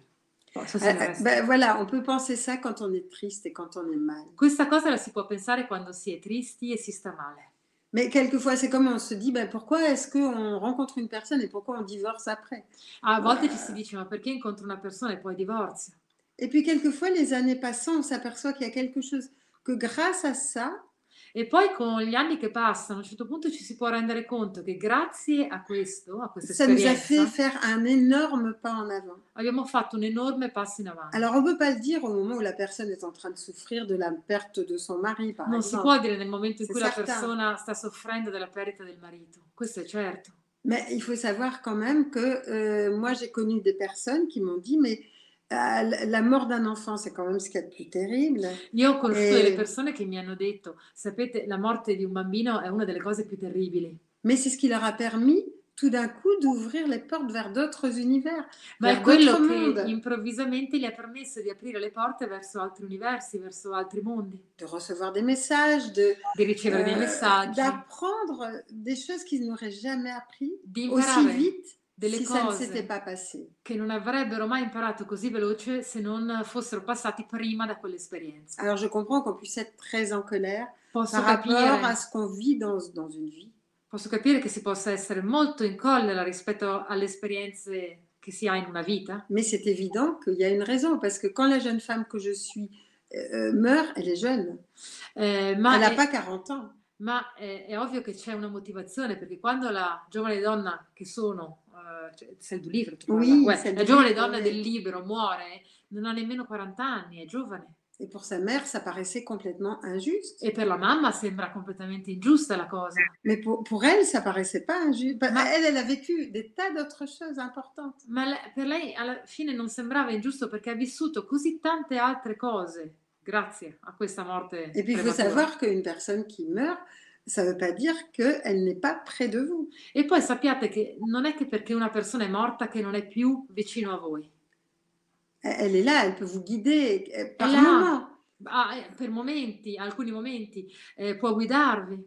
Oh, ça, eh, beh, voilà, on peut penser ça quand on est triste et quand on est mal. Questa cosa la si può pensare quando si è tristi e si sta male. Mais quelquefois, c'est comme on se dit, ben pourquoi est-ce qu'on rencontre une personne et pourquoi on divorce après? A volte euh... ci si dice, ma perché incontro una persona e poi divorzio? Et puis quelquefois, les années passant, on s'aperçoit qu'il y a quelque chose, que grâce à ça. E poi con gli anni che passano, a un certo punto ci si può rendere conto che grazie a questo, a questa ça esperienza, nous a fait faire un énorme pas en avant. Abbiamo fatto un enorme passo in avanti. Alors on peut pas le dire au moment où la personne est en train de souffrir de la perte de son mari, par non exemple. Si può dire nel momento in cui certain. La persona sta soffrendo della perdita del marito, questo è certo. Mais il faut savoir quand même que euh, moi j'ai connu des personnes qui m'ont dit mais Uh, la mort d'un enfant, c'est quand même ce qu'il y a de plus terrible. Io ho conosciuto delle persone che mi hanno detto, sapete, la morte di un bambino è una delle cose più terribili. Mais c'est ce qui leur a permis tout d'un coup d'ouvrir les portes vers d'autres univers. Ma è quello che improvvisamente gli ha permesso di aprire le porte verso altri universi, verso altri mondi. De recevoir des messages, de, di ricevere uh, dei messaggi, d'apprendre des choses qu'ils n'auraient jamais appris aussi vite. Delle cose che non avrebbero mai imparato così veloce se non fossero passati prima da quell'esperienza. Alors je comprends qu'on puisse être très en colère par rapport à ce qu'on vit dans, dans une vie. Posso capire che si possa essere molto in collera rispetto alle esperienze che si ha in una vita. Mais c'est évident qu'il y a une raison, parce que quand la jeune femme que je suis euh, meurt, elle est jeune. Eh, ma elle n'a pas quaranta anni. Ma è, è ovvio che c'è una motivazione, perché quando la giovane donna che sono, uh, cioè, c'est du livre, tu oui, parla, ouais, la giovane donna mais... del libro muore, non ha nemmeno quaranta anni, è giovane. E per sa mère ça paraissait complètement injuste. E per la mamma sembra completamente ingiusta la cosa. Mais pour, pour elle ça paraissait pas injuste. Ma elle, elle a vécu des tas d'autres choses importantes. Ma la, per lei alla fine non sembrava ingiusto perché ha vissuto così tante altre cose. Grazie a questa morte. E puis il faut savoir qu'une personne qui meurt, ça ne veut pas dire qu'elle n'est pas près de vous. E poi sappiate che non è che perché una persona è morta che non è più vicino a voi. Elle est là, elle peut vous guider par moments. Ah, per momenti, alcuni momenti, eh, può guidarvi.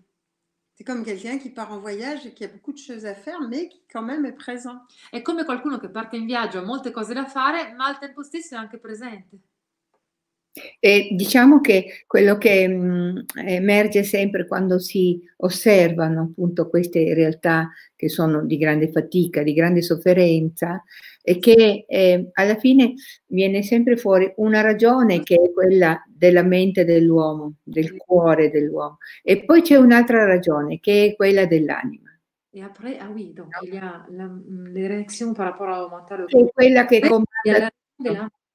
C'est comme quelqu'un qui part en voyage et qui a beaucoup de choses à faire, mais qui quand même est présent. È come qualcuno che parte in viaggio, ha molte cose da fare, ma al tempo stesso è anche presente. E diciamo che quello che mh, emerge sempre quando si osservano appunto queste realtà che sono di grande fatica, di grande sofferenza, è che eh, alla fine viene sempre fuori una ragione che è quella della mente dell'uomo, del cuore dell'uomo, e poi c'è un'altra ragione che è quella dell'anima. Et après, ah oui, donc il y a la, les réactions par rapport à mental. Le... C'est quella qui est complète.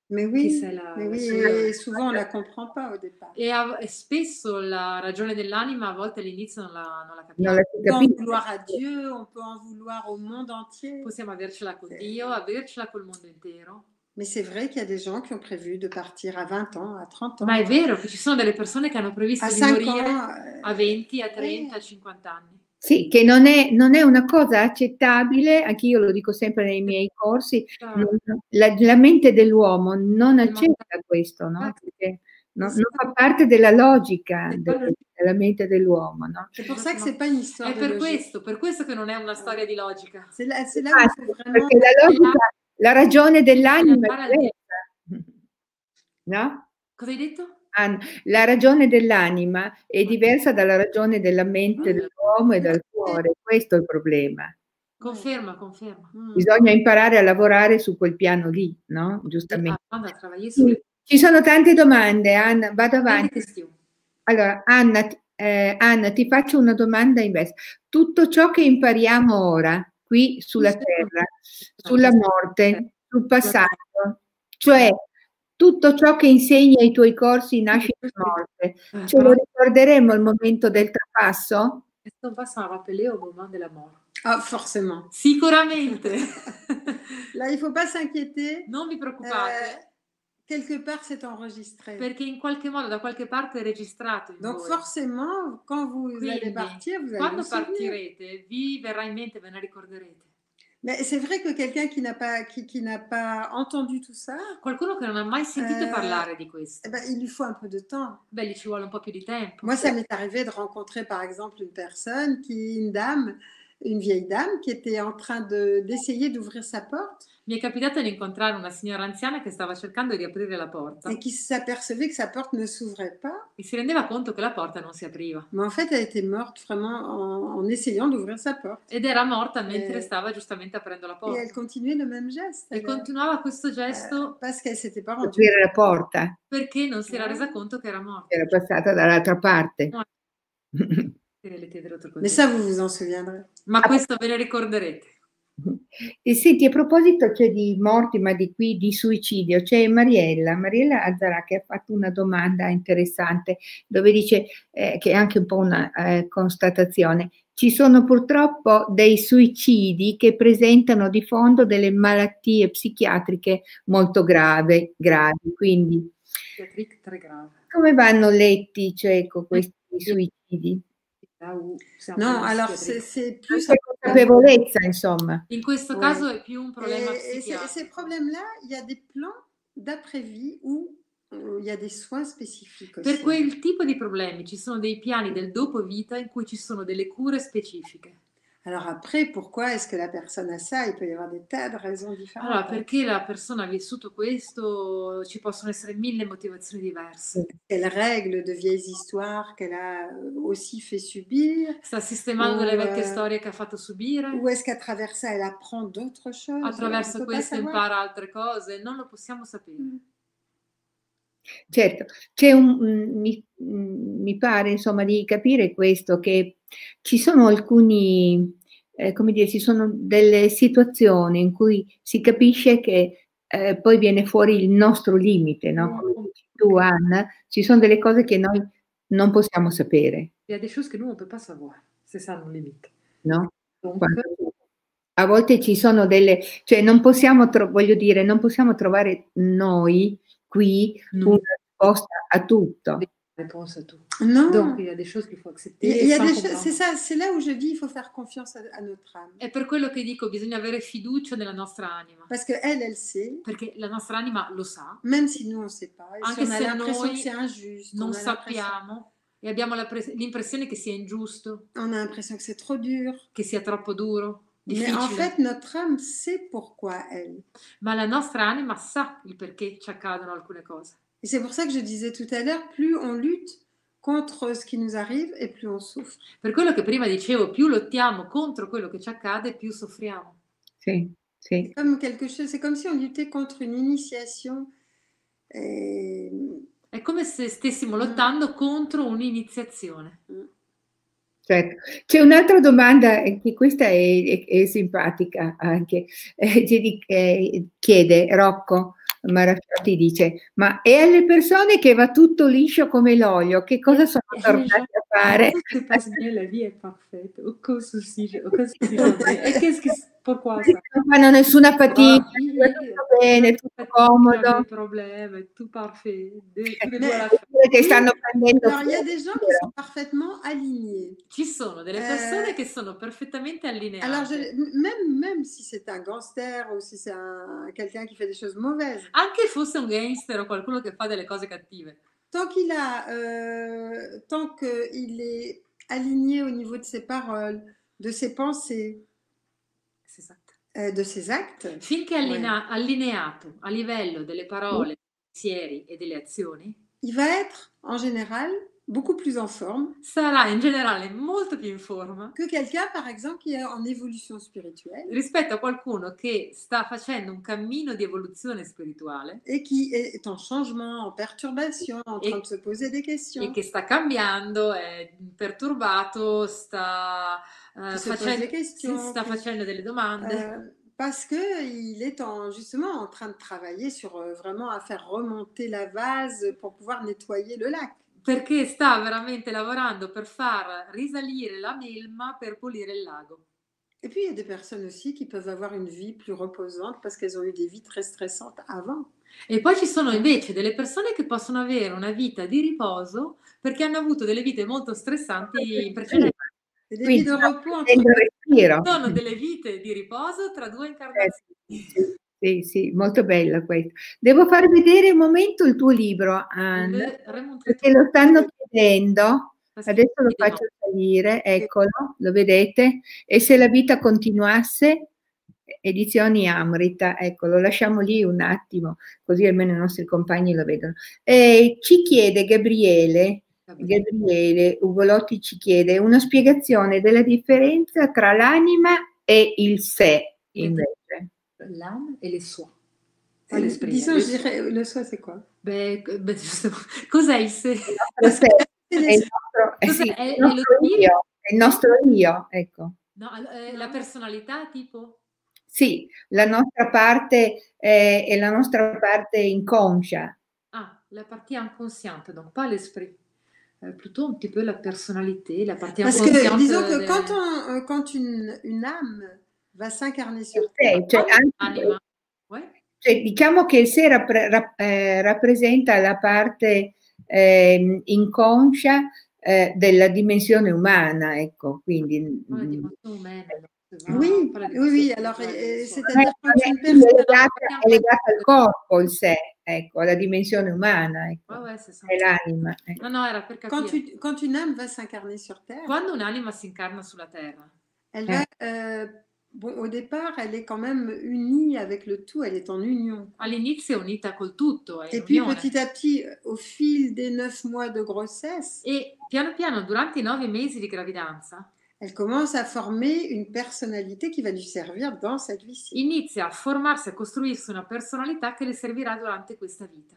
Mais oui, la, mais oui e souvent on ne la comprend pas au départ. E, a, e spesso la ragione dell'anima a volte all'inizio non la, non la capiamo. Non la capiamo. On peut en vouloir a Dieu, on peut en vouloir au monde entier. Possiamo avercela con Dio, avercela col mondo intero. Mais c'est vrai qu'il y a des gens qui ont prévu de partir à venti ans, à trenta ans. Ma è vero che ci sono delle persone che hanno previsto di morire ans, a venti, a trenta, eh. a cinquanta anni. Sì, che non è, non è una cosa accettabile, anche io lo dico sempre nei miei corsi, non, la, la mente dell'uomo non accetta questo, no? Perché non, non fa parte della logica de, della mente dell'uomo, no? È per questo, per questo che non è una storia di logica. Se la, se la ah, sì, perché la logica, la ragione dell'anima è diversa, no? Cosa hai detto? La ragione dell'anima è diversa dalla ragione della mente dell'uomo e dal cuore, questo è il problema. Conferma, conferma. Mm. Bisogna imparare a lavorare su quel piano lì, no? Giustamente. Ci sono tante domande, Anna, vado avanti. Allora, Anna, eh, Anna, ti faccio una domanda inversa. Tutto ciò che impariamo ora, qui sulla terra, sulla morte, sul passato, cioè... Tutto ciò che insegni ai tuoi corsi nascita e morte, ce lo ricorderemo al momento del trapasso? Questo passo a rappeler au moment de la mort. Ah, forcément. Sicuramente. Là, il faut pas s'inquiéter. Non vi preoccupate. Eh, quelque part c'est enregistré. Perché in qualche modo, da qualche parte è registrato in Donc voi. Forcément, quand vous Quindi, allez partir, vous allez quando partirete, vi verrà in mente, ve ne ricorderete. Mais c'est vrai que quelqu'un qui n'a pas qui, qui n'a pas entendu tout ça, qualcuno che non ha mai sentito euh, parlare di questo, eh ben, il lui faut un peu de temps. Beh, ci vuole un po' più di tempo. Moi, ça m'est arrivé de rencontrer par exemple une personne qui une dame, une vieille dame qui était en train de d'essayer d'ouvrir sa porte. Mi è capitato di incontrare una signora anziana che stava cercando di aprire la porta. Et qui s'apercevait que sa porte ne s'ouvrait pas. E si rendeva conto che la porta non si apriva. Ma en fait, elle était morte vraiment en, en essayant d'ouvrir sa porte. Ed era morta mentre eh, stava giustamente aprendo la porta. Et elle continuait le même geste. E continuava questo gesto. Eh, parce qu'elle s'était pas rendue. Aprire la porta. Perché non si era resa conto che era morta. Era passata dall'altra parte. No. Ma ça vous vous en souviendrez. Ma questo ve lo ricorderete. E senti, a proposito cioè, di morti, ma di qui di suicidio, c'è Mariella, Mariella Azzarà che ha fatto una domanda interessante dove dice eh, che è anche un po' una eh, constatazione, ci sono purtroppo dei suicidi che presentano di fondo delle malattie psichiatriche molto grave, gravi, quindi come vanno letti cioè, con questi suicidi? No, allora c'est plus consapevolezza, insomma. In questo ouais. caso è più un problema psichiatrico. E questi problemi là, il y a dei plans d'après-vie où il y a dei soins spécifiques. Per quel tipo di problemi ci sono dei piani del dopo vita in cui ci sono delle cure specifiche. Allora, après, pourquoi est-ce que la personne a ça? Il peut y avoir des tas de raisons différentes. Allora, perché la persona ha vissuto questo? Ci possono essere mille motivazioni diverse. Quelle règles de vieilles histoires qu'elle a aussi fait subir. Sta sistemando delle vecchie storie che ha fatto subire. Ou est-ce qu'à travers ça, elle apprend d'autres choses? Attraverso questo impara altre cose, non lo possiamo sapere. Mm. Certo, c'è un, mi, mi pare insomma di capire questo, che ci sono alcuni, eh, come dire, ci sono delle situazioni in cui si capisce che eh, poi viene fuori il nostro limite, no? Come dici tu, Anna, ci sono delle cose che noi non possiamo sapere. Il y a des choses que nous on peut pas savoir, c'est ça le limite. No? Donc... Quando... A volte ci sono delle, cioè non possiamo, voglio dire, non possiamo trovare noi qui una risposta a tutto. Non. Donc, il y a des choses qu'il faut accepter. C'est ça, c'est là où je dis il faut faire confiance à, à notre âme. È per quello che dico, bisogna avere fiducia nella nostra anima. Parce que elle, elle sait. Perché la nostra anima lo sa. Même si nous on sait pas. Anche se noi injuste, non sappiamo e abbiamo l'impressione che sia ingiusto. On a l'impressione che sia trop dur. Che sia troppo duro. Difficile. Mais en fait, notre âme sait pourquoi elle. Ma la nostra anima sa il perché ci accadono alcune cose. Et c'est pour ça que je disais tout à l'heure, plus on lutte contro ce qui nous arrive et plus on souffre. Per quello che prima dicevo, più lottiamo contro quello che ci accade, più soffriamo. Sì, sì. Come quelque chose, c'est comme si on luttait contre une initiation. Et... È come se stessimo lottando mm. contro un'iniziazione. Mm. Certo. C'è un'altra domanda, che questa è, è, è simpatica anche, eh, eh, chiede Rocco Marafiotti, dice: ma e alle persone che va tutto liscio come l'olio, che cosa sono tornati a fare? Se passe bien, la vita è perfetta, o cosa si non fanno nessuna fatica, oh, sì, tutto bene, tutto comodo, problema, tutto perfetto. Che stanno prendendo. No, il y a des gens qui sont parfaitement alignés. Ci sono delle persone eh, che sono perfettamente allineate. Alors, je, même, même si c'est un gangster o si c'est quelqu'un qui fait des choses mauvaises. Anche fosse un gangster o qualcuno che fa delle cose cattive. Tant qu'il a, euh, tant qu'il est aligné au niveau de ses paroles, de ses pensées. Eh, de ses actes. Finché è allina- allineato a livello delle parole, dei pensieri e delle azioni, il va être en général beaucoup plus en forme. Sarà in generale molto più in forma che quelqu'un par exemple qui est en évolution spirituelle. Rispetto a qualcuno che sta facendo un cammino di evoluzione spirituale e qui è en changement, en perturbation, en train de se poser des questions. E che sta cambiando, è perturbato, sta uh, facendo sta facendo delle domande. Uh, Parce qu'il est en, justement en train de travailler sur euh, vraiment à faire remonter la vase pour pouvoir nettoyer le lac. Perché sta veramente lavorando per far risalire la melma per pulire il lago. Et puis il y a des personnes aussi qui peuvent avoir une vie plus reposante parce qu'elles ont eu des vies très stressantes avant. E poi ci sono invece delle persone che possono avere una vita di riposo perché hanno avuto delle vite molto stressanti in precedenza. Dei Quindi, di dopo, sono delle vite di riposo tra due incarnazioni. Sì, sì, molto bello questo. Devo far vedere un momento il tuo libro, Anne, perché lo stanno chiedendo. Adesso lo faccio salire, eccolo, lo vedete? E se la vita continuasse, edizioni Amrita, ecco, lo lasciamo lì un attimo, così almeno i nostri compagni lo vedono. E ci chiede Gabriele, Gabriele Ugolotti ci chiede una spiegazione della differenza tra l'anima e il sé, invece. L'anima e le sue. Diciamo, le sue c'est quoi? Beh, beh, giusto. Cos'è il sé? Il sé è il nostro, eh sì, è, il nostro è, io, è il nostro io, ecco. No, la personalità tipo? Sì, la nostra parte è, è la nostra parte inconscia. Ah, la partie inconsciente, donc pas l'esprit. Plutôt un petit peu la personnalité, la partie inconsciente. Parce que disons que quand, on, quand une, une âme va s'incarner sur terre, cioè, anche, cioè, diciamo che il sé rappre, rapp, eh, rappresenta la parte eh, inconscia eh, della dimensione umana, ecco, quindi. La dimensione umana. Oui, oui, alors c'est-à-dire è legata al corpo il sé, ecco, alla dimensione umana, ecco, ah, ouais, è l'anima. Ecco. No, no, era per capire. Quand, tu, quand une âme va s'incarner sur terre, quando un'anima si incarna sulla terra, elle va, euh, bon, au départ, elle est quand même unie avec le tout, elle est en union. All'inizio è unita col tutto, è in unione. Et puis petit à petit, au fil des neuf mois de grossesse, e piano piano durante i nove mesi di gravidanza, elle commence à former une personnalité qui va lui servir dans cette vie-ci. Inizia a formarsi, a costruirsi una personalità che le servirà durante questa vita.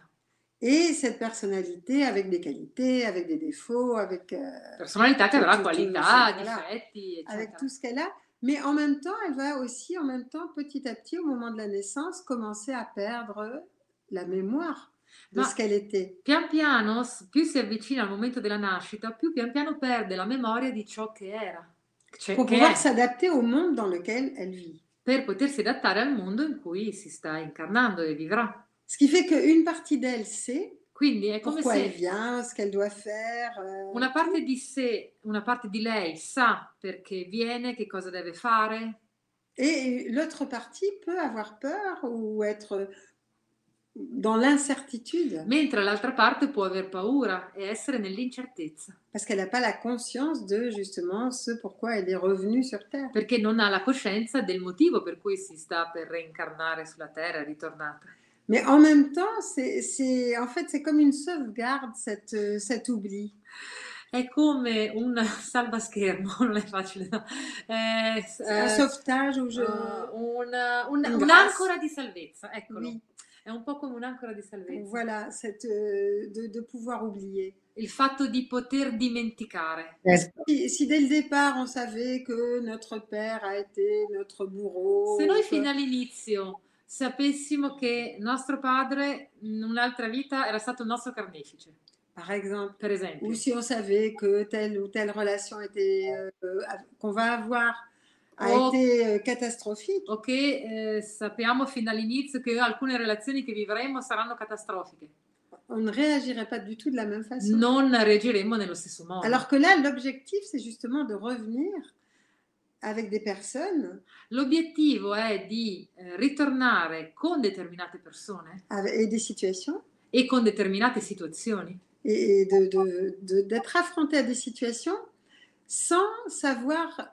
Et cette personnalité avec des qualités, avec des défauts, avec... Euh, personnalità che avrà qualità, difetti, eccetera. Avec tout ce qu'elle a, mais en même temps, elle va aussi, en même temps, petit à petit, au moment de la naissance, commencer à perdre la mémoire. Ma pian piano, più si avvicina al momento della nascita, più pian piano perde la memoria di ciò che era. Cioè per potersi adattare al mondo dans lequel elle vit. Per potersi adattare al mondo in cui si sta incarnando e vivrà. Ce qui fait que une partie d'elle sait. Quindi è come se vient, ce qu'elle doit faire, euh... una parte di sé, una parte di lei sa perché viene, che cosa deve fare. E l'autre partie peut avoir peur ou être dans l'incertitude. Mentre l'altra parte può aver paura e essere nell'incertezza. Parce qu'elle n'a pas la conscience de justement ce pourquoi elle est revenue sur terre. Perché non ha la coscienza del motivo per cui si sta per reincarnare sulla terra, ritornata. Mais en même temps, c'est c'est en fait c'est comme une sauvegarde cette cet oubli. È come un salvaschermo, non è facile, no? È, eh, un sauvetage, uh, una, una, un'ancora di salvezza, eccolo. Oui. È un po' come un'ancora di salvezza. Voilà, cette, de, de pouvoir oublier. il fatto di poter dimenticare. Si, si dès le départ on savait que notre père a été notre bourreau. Se noi fino all'inizio sapessimo che nostro padre in un'altra vita era stato il nostro carnefice. Par exemple, per esempio. Ou si on savait que telle ou telle relation était euh, qu'on va avoir ha o, été catastrofique. O che eh, sappiamo fino all'inizio che alcune relazioni che vivremo saranno catastrofiche. On ne réagirait pas du tout de la même façon. Non reagiremmo nello stesso modo. Alors que là, l'objectif, c'est justement de revenir avec des personnes. L'obiettivo è di ritornare con determinate persone. Et des situations. E con determinate situazioni. Et d'être affronté à des situations sans savoir...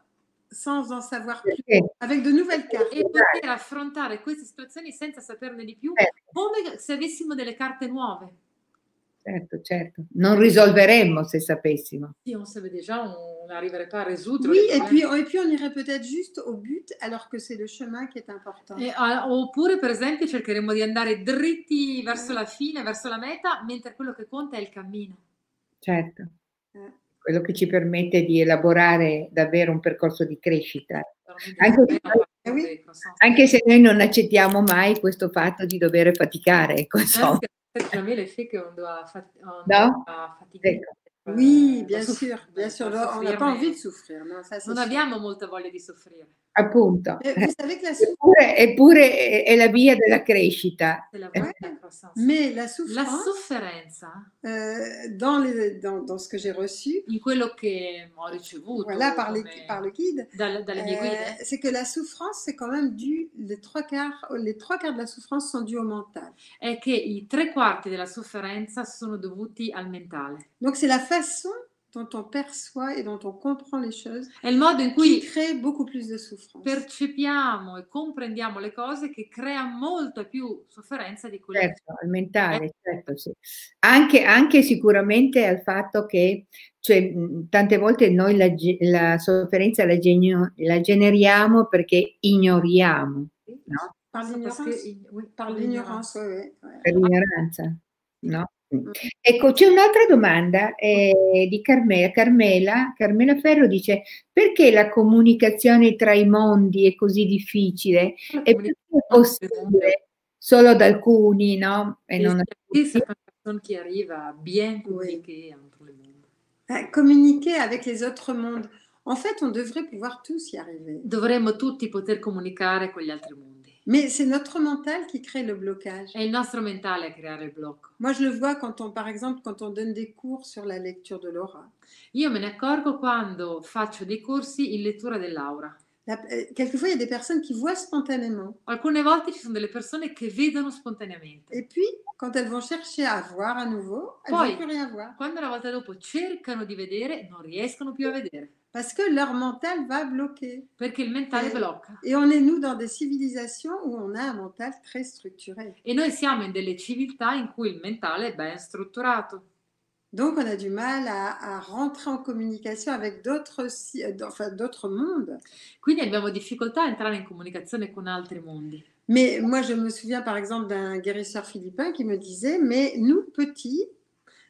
sans en savoir più, avec de nouvelles carte. E poter affrontare queste situazioni senza saperne di più, certo, come se avessimo delle carte nuove. Certo, certo. Non risolveremmo se sapessimo. Si, on savait déjà, on n'arriverait pas à résoudre. Oui, et puis, et puis on irait peut-être juste au but, alors que c'est le chemin qui est important. E, uh, oppure, per esempio, cercheremmo di andare dritti verso la fine, verso la meta, mentre quello che conta è il cammino. Certo. Eh. Quello che ci permette di elaborare davvero un percorso di crescita. Anche, anche se noi non accettiamo mai questo fatto di dover faticare. Ecco, insomma. No? Oui, bien sûr, bien sûr. On n'a pas envie di soffrire. Non abbiamo molta voglia di soffrire. Appunto. Eppure, eppure è la via della crescita. Mais la souffrance, euh, dans, les, dans, dans ce que j'ai reçu, in quello che ho ricevuto, voilà, par, les, par le guide, dalle, dalle mie guide, euh, c'est que la souffrance, c'est quand même dû, les trois quarts, les trois quarts de la souffrance sont dus au mental. È che i tre quarti della sofferenza sono dovuti al mentale. Donc c'est la façon dont on perçoit et dont on comprend les choses, è il modo in cui crée beaucoup plus de souffrance. Percepiamo e comprendiamo le cose che crea molta più sofferenza di quella. Certo, al mentale, certo, sì. Anche, anche sicuramente al fatto che, cioè, tante volte noi la, la sofferenza la, genio, la generiamo perché ignoriamo, no? Par l'ignoranza. Per l'ignoranza, no? Ecco, c'è un'altra domanda eh, di Carmela. Carmela Carmela Ferro dice: perché la comunicazione tra i mondi è così difficile? È possibile solo ad alcuni, no? E non a chi arriva bien communiquer entre le monde. Communiquer avec les autres mondes. En fait, on devrait pouvoir tous y arriver. Dovremmo tutti poter comunicare con gli altri mondi. Mais c'est notre mental qui crée le blocage. È il nostro mentale a creare il blocco. Moi je le vois quand on, par exemple, quand on donne des cours sur la lecture de l'aura. Io me ne accorgo quando faccio dei corsi in lettura dell'aura. Eh, quelquefois il y a des personnes qui voient spontanément. Alcune volte ci sono delle persone che vedono spontaneamente. Et puis quand elles vont chercher à voir à nouveau, elles ne vont plus rien voir. Quando la volta dopo cercano di vedere, non riescono più a vedere. Parce que leur mental va bloquer. Perché il mentale blocca. Et on est nous dans des civilisations où on a un mental très structuré. E noi siamo in delle civiltà in cui il mentale è ben strutturato. Donc on a du mal à, à rentrer en communication avec d'autres, enfin d'autres mondes. Quindi abbiamo difficoltà a entrare in comunicazione con altri mondi. Mais moi je me souviens par exemple d'un guérisseur philippin qui me disait: mais nous petits.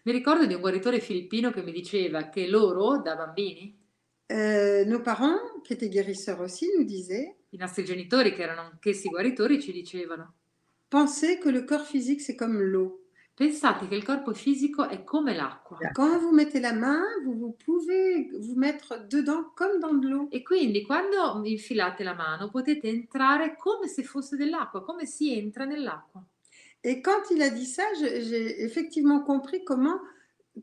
Mi ricordo di un guaritore filippino che mi diceva che loro da bambini. Euh, nos parents, qui étaient guérisseurs aussi, nous disaient. I nostri genitori, che erano anch'essi guaritori, ci dicevano: pensez que le corps physique c'est comme l'eau. Pensate che il corpo fisico è come l'acqua. Quand vous mettez la main, vous, vous pouvez vous mettre dedans comme dans de l'eau. E quindi quando infilate la mano potete entrare come se fosse dell'acqua, come si entra nell'acqua. Et quand il a dit ça, j'ai effectivement compris comment.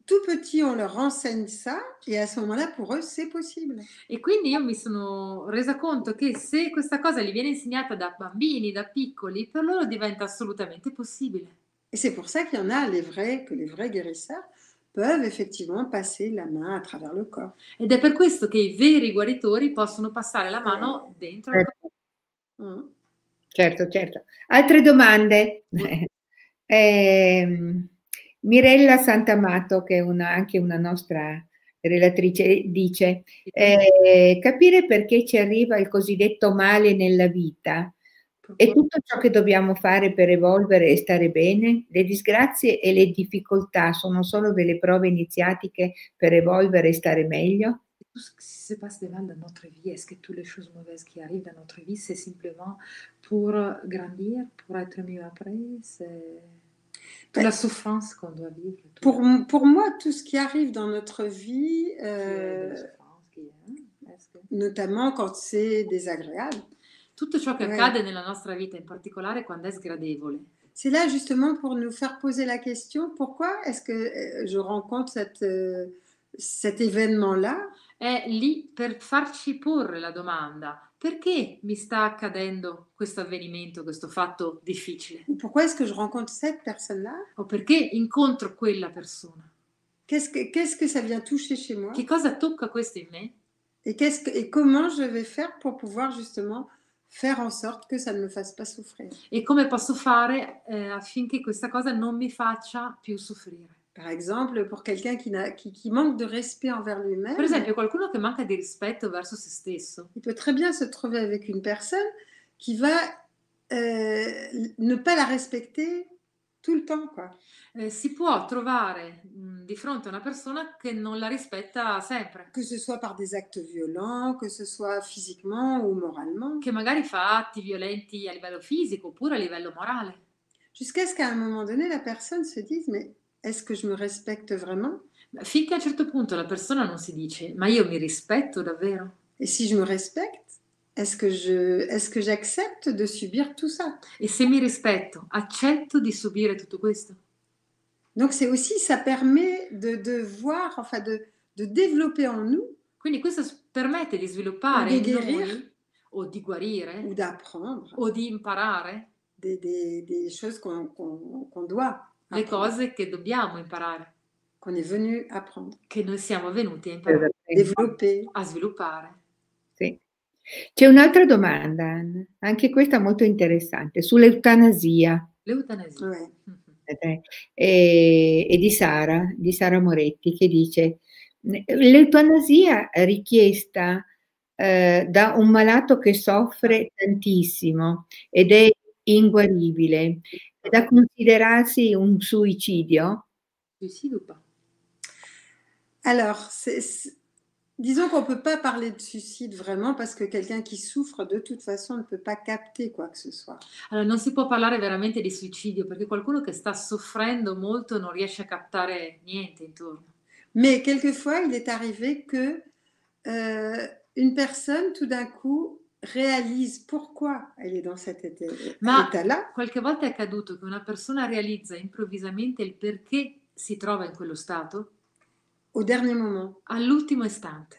Tout petit, on leur enseigne ça, et à ce moment-là, pour eux, c'est possible. E quindi io mi sono resa conto che se questa cosa gli viene insegnata da bambini, da piccoli, per loro diventa assolutamente possibile. Et c'est pour ça qu'il y en a les vrais, que les vrais guérisseurs peuvent effectivement passer la main à travers le corps. Ed è per questo che i veri guaritori possono passare la mano eh. dentro. Certo. Il corpo. Mm. Certo, certo. Altre domande? Mm. eh, Mirella Sant'Amato, che è una, anche una nostra relatrice, dice: eh, capire perché ci arriva il cosiddetto male nella vita E tutto ciò che dobbiamo fare per evolvere e stare bene? Le disgrazie e le difficoltà sono solo delle prove iniziatiche per evolvere e stare meglio? Tout ce qui se passe devant dans notre vie, est-ce que toutes les choses mauvaises qui arrivent dans notre vie, c'est simplement pour grandir, pour être mieux après? C'est la souffrance qu'on doit vivre. Pour, pour moi, tout ce qui arrive dans notre vie, euh, notamment quand c'est désagréable. Tutto ciò che accade nella nostra vita, in particolare quando è sgradevole. C'est là justement pour nous faire poser la question, pourquoi est-ce que je rencontre cette, cet événement-là? È lì per farci porre la domanda, perché mi sta accadendo questo avvenimento, questo fatto difficile? Pourquoi est-ce que je rencontre cette personne-là? O perché incontro quella persona? Qu'est-ce que, qu'est-ce que ça vient toucher chez moi? Che cosa tocca questo in me? Et, qu'est-ce que, et comment je vais faire pour pouvoir justement faire en sorte que ça ne me fasse pas souffrir. Et comment posso fare eh, affinché questa cosa non mi faccia più soffrire? Par exemple, pour quelqu'un qui, qui, qui manque de respect envers lui-même. Per esempio, qualcuno che manca di rispetto verso se stesso. Il peut très bien se trouver avec une personne qui va euh, ne pas la respecter tout le temps, quoi. Eh, si può trovare mh, di fronte a una persona che non la rispetta sempre. Che ce soit par des actes violents, che ce soit physiquement ou moralement. Che magari fa atti violenti a livello fisico oppure a livello morale. Jusqu'à ce qu'à un moment donné la personne se dise, mais est-ce que je me respecte vraiment? Finché a un certo punto la persona non si dice, ma io mi rispetto davvero? E si je me respecte? Est-ce que je, est-ce que j'accepte de subir tout ça? E se mi rispetto, accetto di subire tutto questo? Donc c'est aussi, ça permet de, de voir, enfin de, de développer en nous. Quindi questo permette di sviluppare di guerire, noi, o di guarire, ou d'apprendre, o di imparare, des, des, des choses qu'on, qu'on, qu'on doit apprendre. Le cose che dobbiamo imparare. Qu'on est venu apprendre. Che noi siamo venuti a imparare. Développer. A sviluppare. Sì. C'è un'altra domanda, Anne, anche questa molto interessante, sull'eutanasia. L'eutanasia. Mm-hmm. eh, eh, e di Sara, di Sara Moretti, che dice: l'eutanasia richiesta eh, da un malato che soffre tantissimo ed è inguaribile, è da considerarsi un suicidio? Suicidio o no? Allora, se... Disons qu'on ne peut pas parler de suicide vraiment parce que quelqu'un qui souffre de toute façon ne peut pas capter quoi que ce soit. Alors, non si può parlare veramente di suicidio perché qualcuno che sta soffrendo molto non riesce a captare niente intorno. Mais quelquefois, il est arrivé que euh, une personne tout d'un coup réalise pourquoi elle est dans cet état-là. Qualche volta è accaduto che una persona realizza improvvisamente il perché si trova in quello stato. Au dernier moment. All'ultimo istante.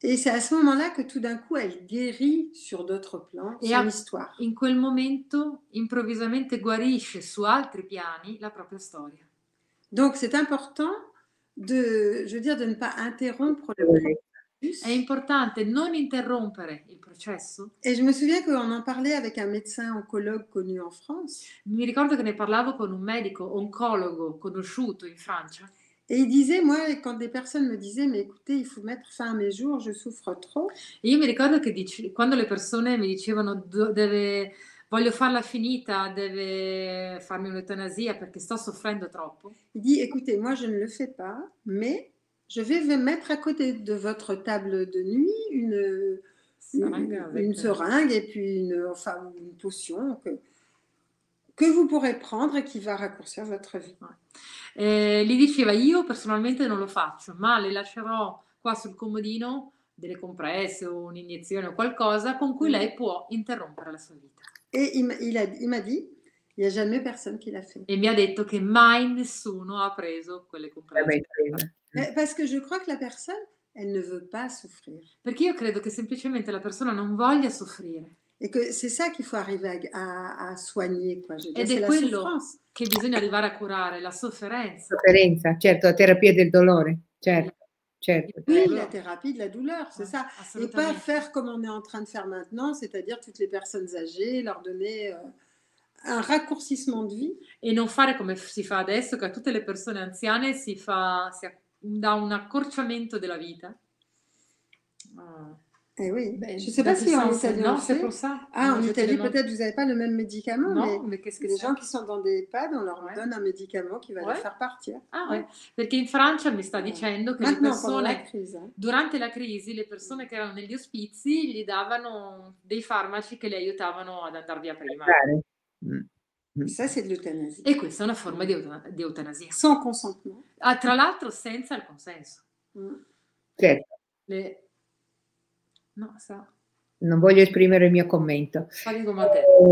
Et c'est à ce moment-là que tout d'un coup elle guérit sur d'autres plans et son histoire. In quel momento improvvisamente guarisce su altri piani la propria storia. Donc c'est important de, je veux dire, de ne pas interrompre le processus. È importante non interrompere il processo. Et je me souviens qu'on en parlait avec un médecin oncologue connu en France. Mi ricordo che ne parlavo con un medico oncologo conosciuto in Francia. Et il disait, moi, quand des personnes me disaient, mais écoutez, il faut mettre fin à mes jours, je souffre trop. Et io mi ricordo che dice, quando le persone mi dicevano, deve, voglio farla finita, deve farmi un'eutanasia perché sto soffrendo troppo. Il dit, écoutez, moi, je ne le fais pas, mais je vais mettre à côté de votre table de nuit une seringue, une, une seringue et puis une, enfin, une potion que... che vous pourrez prendre e che va raccourcir votre vie. Eh, gli diceva, io personalmente non lo faccio, ma le lascerò qua sul comodino delle compresse o un'iniezione o qualcosa con cui lei può interrompere la sua vita. E il m'a dit, il n'y a jamais personne qui l'a fait. E mi ha detto che mai nessuno ha preso quelle compresse. Eh, perché je crois che la persona, elle ne veut pas souffrir. Perché io credo che semplicemente la persona non voglia soffrire. E che c'est ça qu'il faut arriver a, a soigner, quoi. Je Ed dire, è quello souffrance. Che bisogna arrivare a curare, la sofferenza. La sofferenza, certo, la terapia del dolore, certo. certo. Oui, la terapia della douleur, c'est ah, ça. Et pas faire comme on est en train de faire maintenant, c'est-à-dire toutes les personnes âgées, leur donner euh, un raccourcissement de vie. E non fare come si fa adesso, che a tutte le persone anziane si, fa, si dà un accorciamento della vita. Ah. Eh oui. Ben, je ne sais pas si en Italie. Non, c'est pour ça. Ah, en Italie, peut-être vous n'avez pas le même médicament. Non, mais qu'est-ce que les gens qui sono dans des E H P A D, on leur donne un médicament qui va les faire partir. Ah, oui. Perché in Francia mi sta dicendo che le persone, durante la crisi, le persone che erano negli ospizi gli davano dei farmaci che le aiutavano ad andare via prima. Ça, c'est de l'eutanasia. E questa è una forma di, di eutanasia. Sans consentement. Ah, tra l'altro senza il consenso. Mm. Certo. Le... No, sa. Non voglio esprimere il mio commento.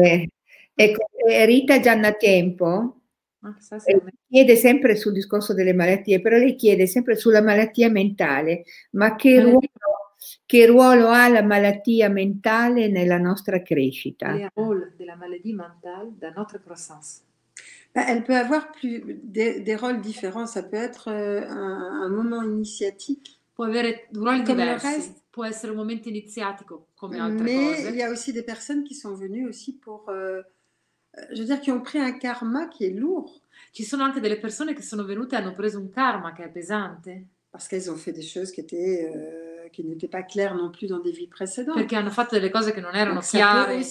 Eh, ecco, Rita Giannatempo ah, sa, sa, eh, chiede sempre sul discorso delle malattie, però lei chiede sempre sulla malattia mentale. Ma che ruolo, che ruolo ha la malattia mentale nella nostra crescita? Il ruolo della malattia mentale nella nostra crescita. Elle peut avoir plus, des, des rôles différents. Ça peut être euh, un, un moment iniziatique. Può avere ruoli diversi. Può essere un momento iniziatico come altre Mais cose. Mais il y a aussi des personnes qui sont venues aussi pour, euh, je veux dire, qui ont pris un karma qui est lourd. Ci sono anche delle persone che sono venute e hanno preso un karma che è pesante. Parce qu'elles ont fait des choses qui étaient, euh, qui n'étaient pas claires non plus dans des vies précédentes. Perché hanno fatto delle cose che non erano chiare nelle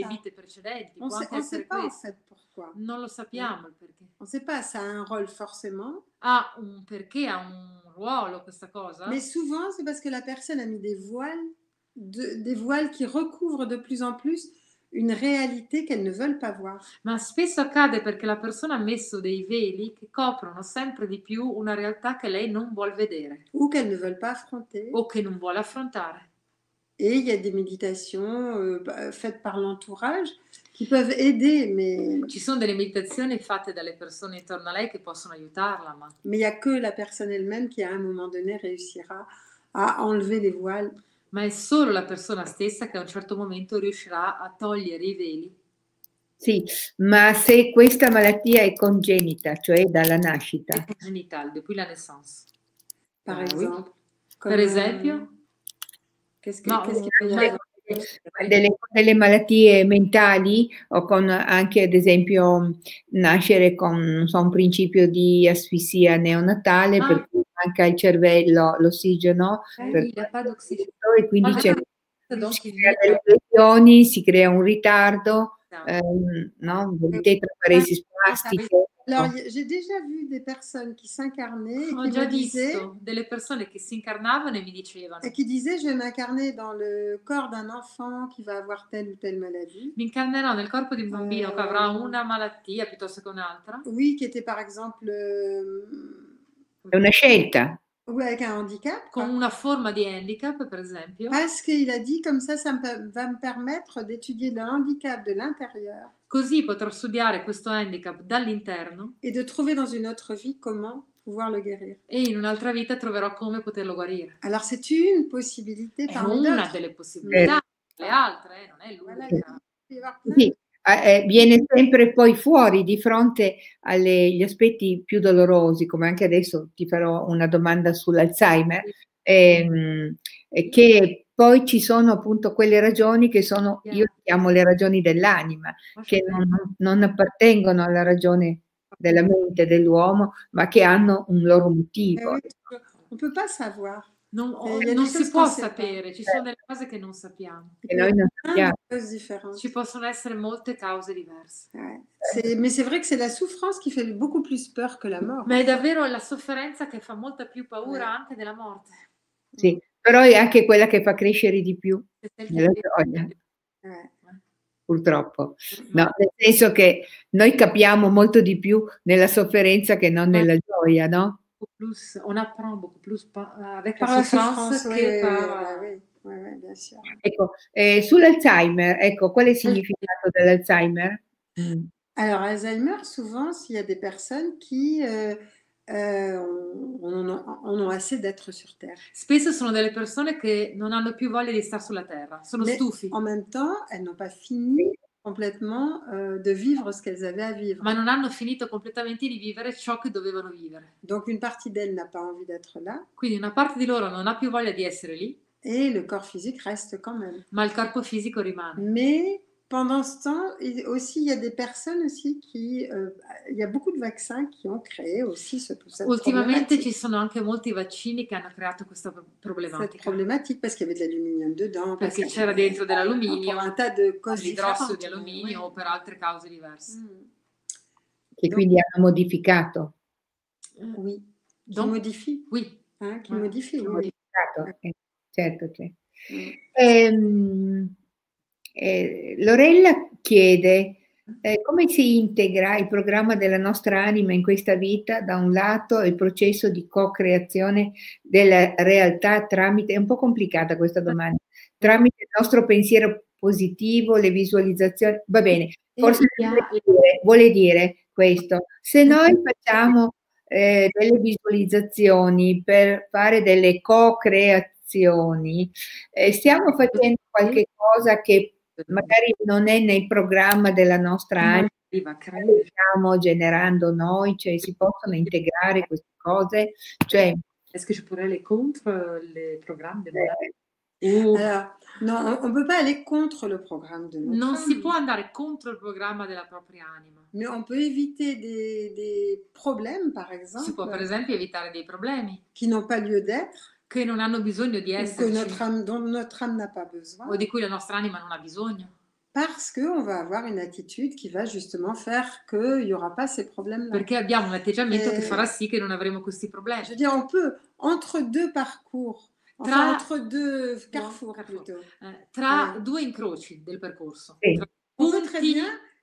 ça. vite precedenti. On ne sait pas en fait pourquoi. Non lo sappiamo il perché. On ne sait pas, ça a un rôle forcément. Ah, un perché ha un ruolo questa cosa. Mais souvent c'est parce que la personne a mis des voiles, de, des voiles qui recouvrent de plus en plus une réalité qu'elles ne veulent pas voir. Ma spesso accade perché la persona ha messo dei veli che coprono sempre di più una realtà che lei non vuol vedere. Ou qu'elles ne veulent pas affronter. O che non vuole affrontare. Et il y a des méditations euh, faites par l'entourage qui peuvent aider, mais... Ci sono delle meditazioni fatte dalle persone intorno a lei che possono aiutarla, ma... Mais il n'y a que la personne elle-même qui à un moment donné réussira à enlever les voiles. Ma è solo la persona stessa che a un certo momento riuscirà a togliere i veli. Sì, ma se questa malattia è congenita, cioè dalla nascita. È congenitale, depuis la naissance. Par exemple. Per esempio? Che, no, che delle, delle malattie mentali o con anche ad esempio nascere con so, un principio di asfissia neonatale ah. per cui manca il cervello, l'ossigeno eh, e quindi c'è delle pressioni, si crea un ritardo no. ehm, no? tetraparesi spastiche. Alors, j'ai déjà vu des personnes qui s'incarnaient et qui me disaient, delle persone che si incarnavano e mi dicevano, et qui disaient, je vais m'incarner dans le corps d'un enfant qui va avoir telle ou telle maladie. Mi incarnerò nel corpo di un bambino euh, che avrà una malattia piuttosto che un'altra. Oui, qui était par exemple. Euh, una scelta. Ou avec un handicap. Con una forma di handicap, per esempio. Parce qu'il a dit, comme ça, ça me, va me permettre d'étudier le handicap de l'intérieur. Così potrò studiare questo handicap dall'interno e de trouver dans une autre vie comment pouvoir le guérir. E in un'altra vita troverò come poterlo guarire. Alors c'est une possibilité parmi d'autres. È una delle possibilità, eh. le altre, non è l'unica. Sì, eh, viene sempre poi fuori di fronte agli aspetti più dolorosi, come anche adesso ti farò una domanda sull'Alzheimer, ehm, che poi ci sono appunto quelle ragioni che sono, io chiamo le ragioni dell'anima, che non, non appartengono alla ragione della mente dell'uomo, ma che hanno un loro motivo. Non, non, eh, non si può sapere, ci sono delle cose che non sappiamo. E noi non sappiamo. Ci possono essere molte cause diverse. Ma è vero che è la sofferenza che fa molto più paura che la morte. Ma è davvero la sofferenza che fa molta più paura anche della morte. Sì. Però è anche quella che fa crescere di più nella storia, purtroppo. No, nel senso che noi capiamo molto di più nella sofferenza che non nella gioia, no? On apprend beaucoup plus avec la souffrance che par... Ecco, eh, sull'Alzheimer, ecco, qual è il significato dell'Alzheimer? Allora, Alzheimer, souvent, il y a des personnes qui... Euh, Euh, on, on, on a assez d'être sur Terre. Spesso sono delle persone che non hanno più voglia di stare sulla Terra, sono Mais stufi. En même temps, elles n'ont pas fini complètement euh, de vivre ce qu'elles avaient à vivre. Ma non hanno finito completamente di vivere ciò che dovevano vivere. Donc une partie d'elles n'a pas envie d'être là. Quindi una parte di loro non ha più voglia di essere lì. Et le corps physique reste quand même. Ma il corpo fisico rimane. Mais Pendant ce temps, aussi, il y a des personnes aussi qui, euh, il y a beaucoup de vaccins qui ont créé aussi ce, cette Ultimamente problématique. Ci sono anche molti vaccini che hanno creato questa problématique. Cette problématique parce qu'il y avait de l'aluminium dedans. Perché parce c'era dentro dell'alluminio, un tas de causes l'idrosso di alluminio o per altre cause diverse. Mm. Che quindi Donc, hanno modificato. Oui. Donc, modifi. Oui. Hein, qui ah, modifie. Qui modificato. Ah. Certo, sì. Mm. Ehm... Eh, Lorella chiede eh, come si integra il programma della nostra anima in questa vita, da un lato il processo di co-creazione della realtà tramite, è un po' complicata questa domanda, tramite il nostro pensiero positivo, le visualizzazioni, va bene, forse vuole dire, vuole dire questo, se noi facciamo eh, delle visualizzazioni per fare delle co-creazioni, eh, stiamo facendo qualche cosa che magari non è nel programma della nostra anima, stiamo generando noi, cioè si possono integrare queste cose, cioè est-ce que je pourrais aller contre le programme de mon âme? Non, on peut pas aller contre le programme de notre non anima. Si può andare contro il programma della propria anima. Mais on peut éviter des, des problèmes, par exemple. Si può per esempio evitare dei problemi qui n'ont pas lieu d'être. Che non hanno bisogno di esserci, o di cui la nostra anima non ha bisogno. Perché abbiamo un atteggiamento che farà sì che non avremo questi problemi. Je veux dire, on peut, entre deux parcours, tra, enfin, entre deux carrefours, carrefour, eh, tra eh. due incroci del percorso, eh. tra punti,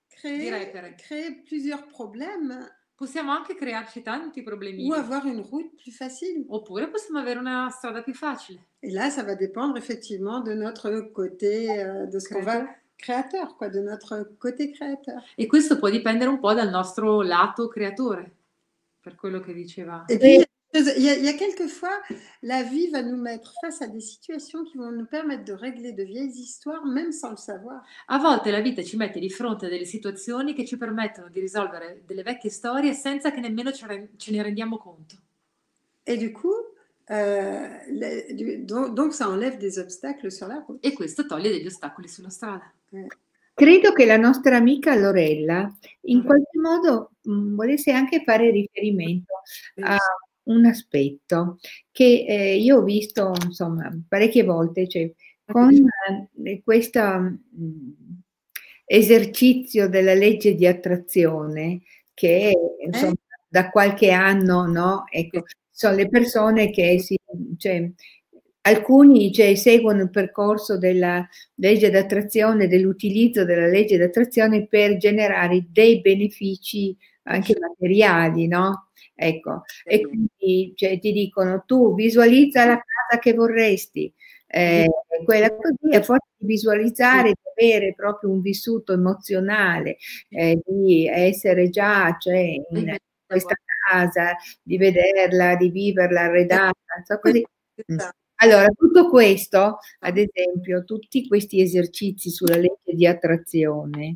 créer, créer plusieurs problèmes. Possiamo anche crearci tanti problemini. Ou avoir une route plus facile. Oppure possiamo avere una strada più facile. E là, ça va dépendre effectivement de notre côté, euh, de ce qu'on va créateur, quoi, de notre côté créateur. E questo può dipendere un po' dal nostro lato creatore, per quello che diceva. E puis, il y a, il y a quelquefois, la vie va nous mettre face à des situations qui vont nous permettre de régler de vieilles histoires, même sans le savoir. A volte la vita ci mette di fronte a delle situazioni che ci permettono di risolvere delle vecchie storie senza che nemmeno ce ne rendiamo conto. Et du coup, euh, le, du, donc, donc ça enlève des obstacles sur la route. E questo toglie degli ostacoli sulla strada. Mm. Credo che la nostra amica Lorella, in mm. qualche modo, mh, volesse anche fare riferimento mm. a un aspetto che eh, io ho visto insomma parecchie volte, cioè con eh, questo mh, esercizio della legge di attrazione che insomma, da qualche anno, no, ecco, sono le persone che si cioè, alcuni cioè, seguono il percorso della legge d'attrazione, dell'utilizzo della legge d'attrazione per generare dei benefici anche materiali, no? Ecco, e quindi cioè, ti dicono tu visualizza la casa che vorresti, eh, quella così, a forza di visualizzare di avere proprio un vissuto emozionale, eh, di essere già cioè, in questa casa, di vederla, di viverla arredata, so così. Allora tutto questo, ad esempio, tutti questi esercizi sulla legge di attrazione,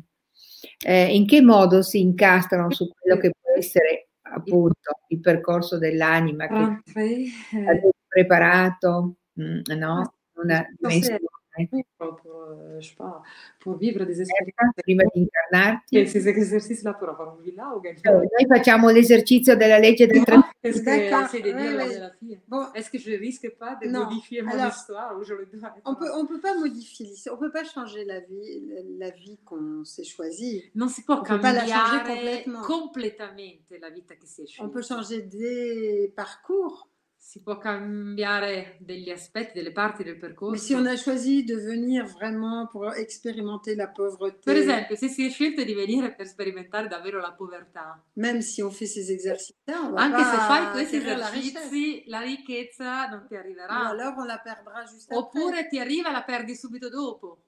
eh, in che modo si incastrano su quello che può essere appunto il percorso dell'anima che okay. è preparato, no? Una dimensione. Può vivere delle esperienze prima di incarnarti. Noi facciamo l'esercizio della legge del trasferimento. Est-ce que je risque pas de modifier mon histoire? On ne peut pas modifier, on ne peut pas changer la vie, la vie qu'on s'est choisie. Non si può cambiare completamente la vita che si è scelta. On peut changer des parcours. Si può cambiare degli aspetti, delle parti del percorso. Ma se on a choisi di venire vraiment per expérimenter la pauvreté. Per esempio, se si è scelto di venire per sperimentare davvero la povertà. Même si on fait ces exercices-là, on va anche se fai questi esercizi, la, la ricchezza non ti arriverà. Allora on la perdra juste oppure après. Ti arriva e la perdi subito dopo.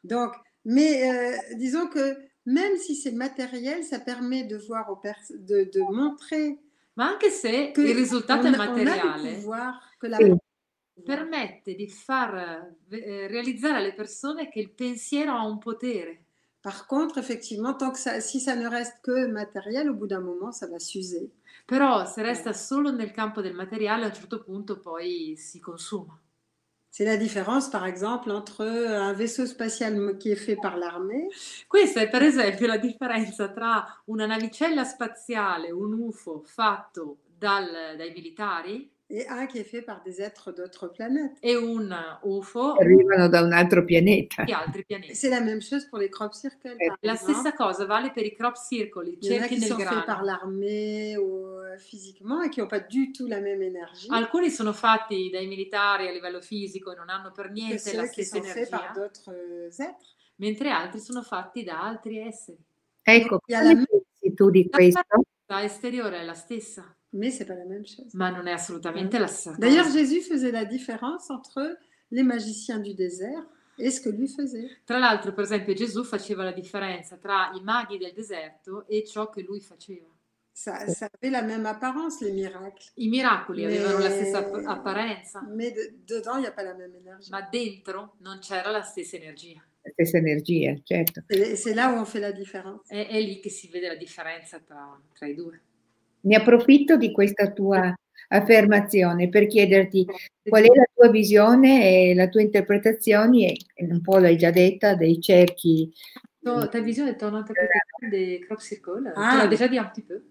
Donc, mais euh, disons que même si c'est matériel, ça permet de voir aux de, de montrer. Ma anche se il risultato è materiale, permette di far realizzare alle persone che il pensiero ha un potere. Par contre, effectivement, tant que ça, si ça ne reste que matériel, au bout d'un moment, ça va s'user. Però se resta solo nel campo del materiale, a un certo punto poi si consuma. C'est la differenza, per esempio, entre un vaisseau spatiale che è fatto par l'armée. Questa è, per esempio, la differenza tra una navicella spaziale, un U F O fatto dal, dai militari, e un che è fatto par des êtres d'autres planètes. E un U F O che arrivano da un altro pianeta. Di altri pianeti. C'est la même chose pour les crop circles. Eh. La stessa cosa vale per i crop circoli, cerchi nel grano. Qui sono fatti par l'armée o fisicamente e che non hanno du tout la même energia. Alcuni sono fatti dai militari a livello fisico e non hanno per niente la stessa energia, mentre altri sono fatti da altri esseri. Ecco, quale pensi tu di questo? La esteriore è la stessa, ma non è assolutamente la stessa. D'ailleurs, Gesù faisait la differenza entre les magiciens du désert e ce que lui faisait. Tra l'altro, per esempio, Gesù faceva la differenza tra i maghi del deserto e ciò che lui faceva. Ça, ça avait la même apparence, les miracles. I miracoli mais, avevano la stessa apparenza. Mais de, dedans, il n'y a pas la même énergie. Ma dentro non c'era la stessa energia. La stessa energia, certo. C'est là où on fait la différence. È, è lì che si vede la differenza tra, tra i due. Ne approfitto di questa tua affermazione per chiederti qual è la tua visione e la tua interpretazione, e un po' l'hai già detta, dei cerchi. No, ta vision est en interprétation des crop circles. Ah. Tu l'as déjà dit un petit peu.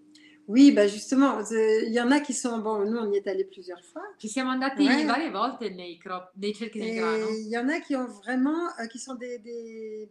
Oui, bah justement, il y en a qui sont, bon, nous on y est allés plusieurs fois. Ci siamo andati ouais. varie volte nei crop, nei cerchi del grano. Il y en a qui ont vraiment, euh, qui sont des, des,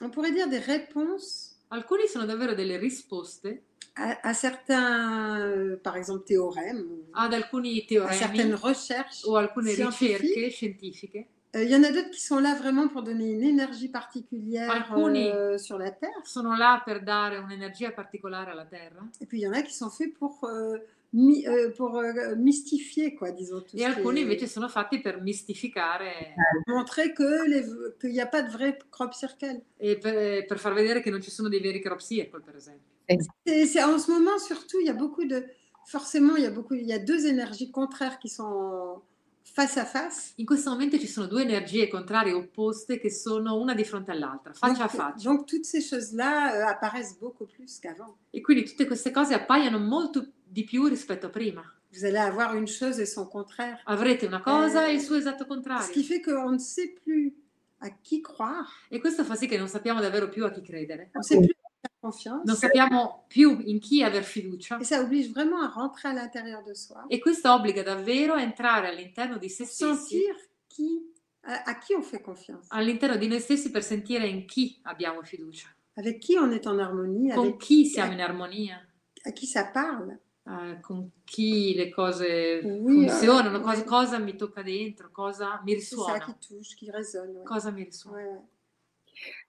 on pourrait dire des réponses. Alcuni sono davvero delle risposte. A, a certains, par exemple, théorèmes. Ad alcuni teoremi. A certaines recherches. O alcune ricerche scientifiche. Il y en a d'autres qui sont là vraiment pour donner une énergie particulière euh, sur la Terre. Sono là per dare un'energia particolare alla Terra. Et puis il y en a qui sont faits pour euh, mi, euh, pour euh, mystifier, quoi, disons. Tout et alcuni invece sono fatti per mystificare, montrer que qu'il n'y a pas de vrai crop circle. Et per, per far vedere che non ci sono dei veri crop circle, per esempio. Et c'est en ce moment surtout, il y a beaucoup de forcément, il y a beaucoup il y a deux énergies contraires qui sont face a face. In questo momento ci sono due energie contrarie, opposte, che sono una di fronte all'altra, faccia donc, a faccia. Donc toutes ces choses-là apparaissent beaucoup plus qu'avant. E quindi tutte queste cose appaiono molto di più rispetto a prima. Vous allez avoir une chose et son contraire. Avrete una cosa eh, e il suo esatto contrario. Ce qui fait qu'on ne sait plus à qui croire. E questo fa sì che non sappiamo davvero più a chi credere. Non sappiamo più confiance. Non sappiamo più in chi aver fiducia. E ça oblige vraiment à rentrer à l'intérieur de soi. E questo obbliga davvero a entrare all'interno di se stessi. Chi, a, a chi on fait confiance. All'interno di noi stessi per sentire in chi abbiamo fiducia. Avec qui on est en harmonie. Con avec, chi siamo a, in armonia. A chi ça parle. Uh, con chi le cose oui, funzionano, uh, cosa, uh, cosa mi tocca dentro, cosa mi risuona. Chi touche, chi résonne, cosa mi risuona. Ouais.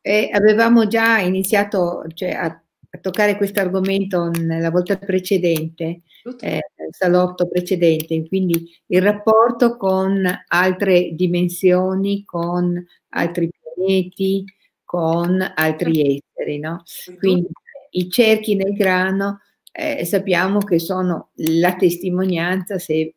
E avevamo già iniziato, cioè, a, a toccare questo argomento nella volta precedente, eh, nel salotto precedente, quindi il rapporto con altre dimensioni, con altri pianeti, con altri esseri, no? Quindi i cerchi nel grano eh, sappiamo che sono la testimonianza, se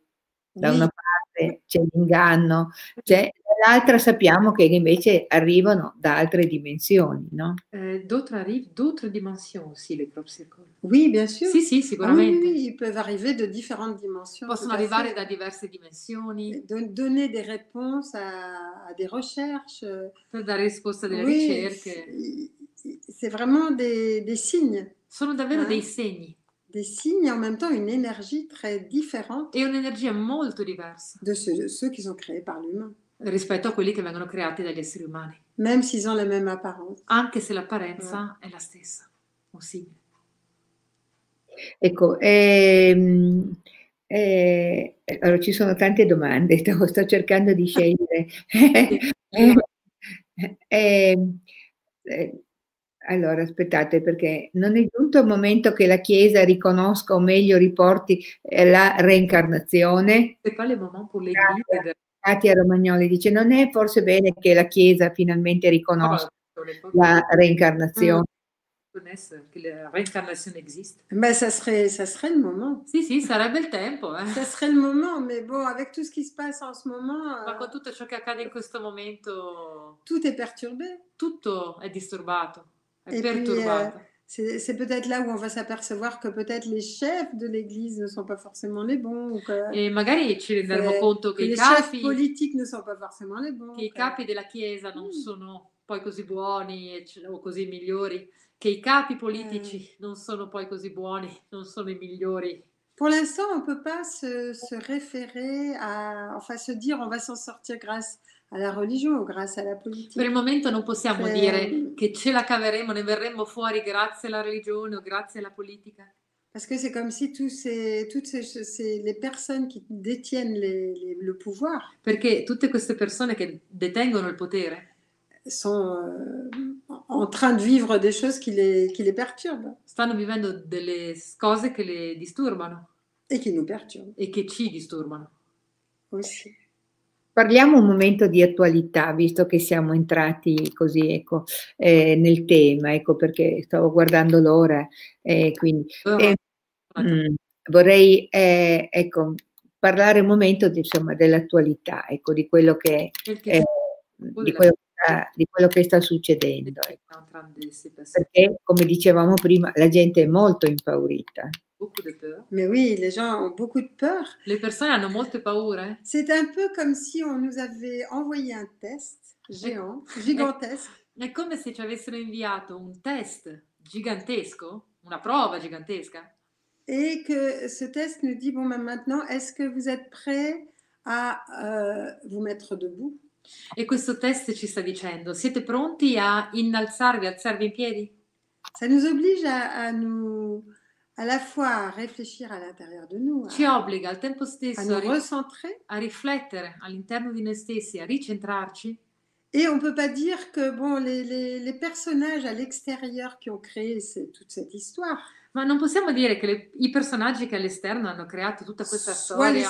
da una parte c'è l'inganno, c'è l'altra, sappiamo che invece arrivano da altre dimensioni, no? Eh, d'autres arrivent d'autres dimensions aussi, les crop circles. Oui, bien sûr. Sì, sì, sicuramente. Ah, oui, ils peuvent arriver de différentes dimensions. Possono arrivare da diverse dimensioni. Don, donner des réponses à, à des recherches. Per dare risposta delle oui, ricerche. C'est vraiment des, des signes. Sono davvero ah. dei segni. Dei signi e en même temps une énergie très différente. E un'energia molto diversa. De ceux, ceux qui sont créés par l'humain. Rispetto a quelli che vengono creati dagli esseri umani. Même s'ils ont la même apparence. Anche se l'apparenza yeah. è la stessa, o simile. Ecco, ehm, eh, allora, ci sono tante domande, sto cercando di scegliere. eh, eh, eh, allora, aspettate, perché non è giunto il momento che la Chiesa riconosca o meglio riporti eh, la reincarnazione? E quale momento le chiede? Katia Romagnoli dice: non è forse bene che la Chiesa finalmente riconosca oh, la reincarnazione? Che la reincarnazione esiste? Beh, ça serait, ça serait il momento. Sì, sì, sarebbe il tempo. Eh. Ça serait il momento, ma bon, avec tout ce qui se passe en ce moment. Ma con tutto ciò che accade in questo momento. Tutto è perturbé. Tutto è disturbato, è et perturbato. Puis, eh, C'est peut-être là où on va s'apercevoir che peut-être les chefs de l'Église ne sont pas forcément les bons. E magari ci renderemo conto che, che i capi politici non sono pas forcément les bons. Che i capi della Chiesa non mm. sono poi così buoni o così migliori. Che i capi politici eh. non sono poi così buoni, non sono i migliori. Pour l'instant, on peut pas se, se référer à, enfin, se dire on va s'en sortir grâce alla religione, grazie alla politica. Per il momento non possiamo se... dire che ce la caveremo, ne verremo fuori grazie alla religione o grazie alla politica. Perché è come se tutte le persone che détiennent il potere. Perché tutte queste persone che detengono il potere sono in train di vivere delle cose che le, le perturbano. Stanno vivendo delle cose che le disturbano. E che nous perturbano. E che ci disturbano. Aussi. Parliamo un momento di attualità, visto che siamo entrati così ecco, eh, nel tema, ecco, perché stavo guardando l'ora, eh, quindi eh, mh, vorrei eh, ecco, parlare un momento dell'attualità, ecco, di quello che eh, di quello di quello che sta succedendo, ecco. Perché come dicevamo prima la gente è molto impaurita. Mais oui, les gens ont beaucoup de peur. Les personnes hanno molte paure. C'est un peu comme si on nous avait envoyé un test géant, gigantesque. È come se ci avessero inviato un test gigantesco, una prova gigantesca. Et que ce test nous dit bon, maintenant, est-ce que vous êtes prêts à euh, vous mettre debout? E questo test ci sta dicendo: siete pronti a innalzarvi, alzarvi in piedi? Ça nous oblige à, à nous à la fois à réfléchir à l'intérieur de nous. Ci obbliga al tempo stesso a, recentrer, a riflettere all'interno di noi stessi, a ricentrarci. Et on peut pas dire que bon les les, les personnages à l'extérieur qui ont créé ces, toute cette histoire. Ma non possiamo dire che le, i personaggi che all'esterno hanno creato tutta questa storia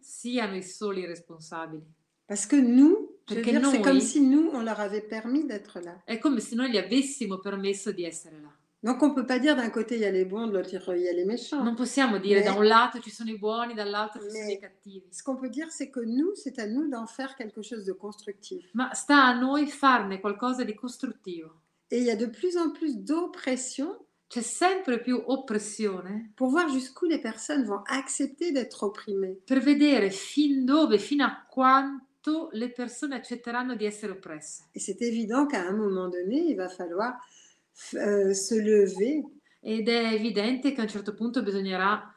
siano i soli responsabili. Parce que nous, perché dire, noi, c'est comme si nous on leur avait permis d'être là. È come se noi gli avessimo permesso di essere là. Donc on peut pas dire d'un côté il y a les bons, de l'autre il y a les méchants. Non possiamo dire da un lato ci sono i buoni, dall'altro ci sono i cattivi. Ce qu'on peut dire c'est que nous, c'est à nous d'en faire quelque chose de constructif. Ma sta a noi farne qualcosa di costruttivo. Et il y a de plus en plus d'oppression. C'è sempre più oppressione. Pour voir jusqu'où les personnes vont accepter d'être opprimées. Per vedere fin dove, fino a quanto le persone accetteranno di essere oppresse. Et c'est évident qu'à un moment donné, il va falloir Uh, se lever. Ed è evidente che a un certo punto bisognerà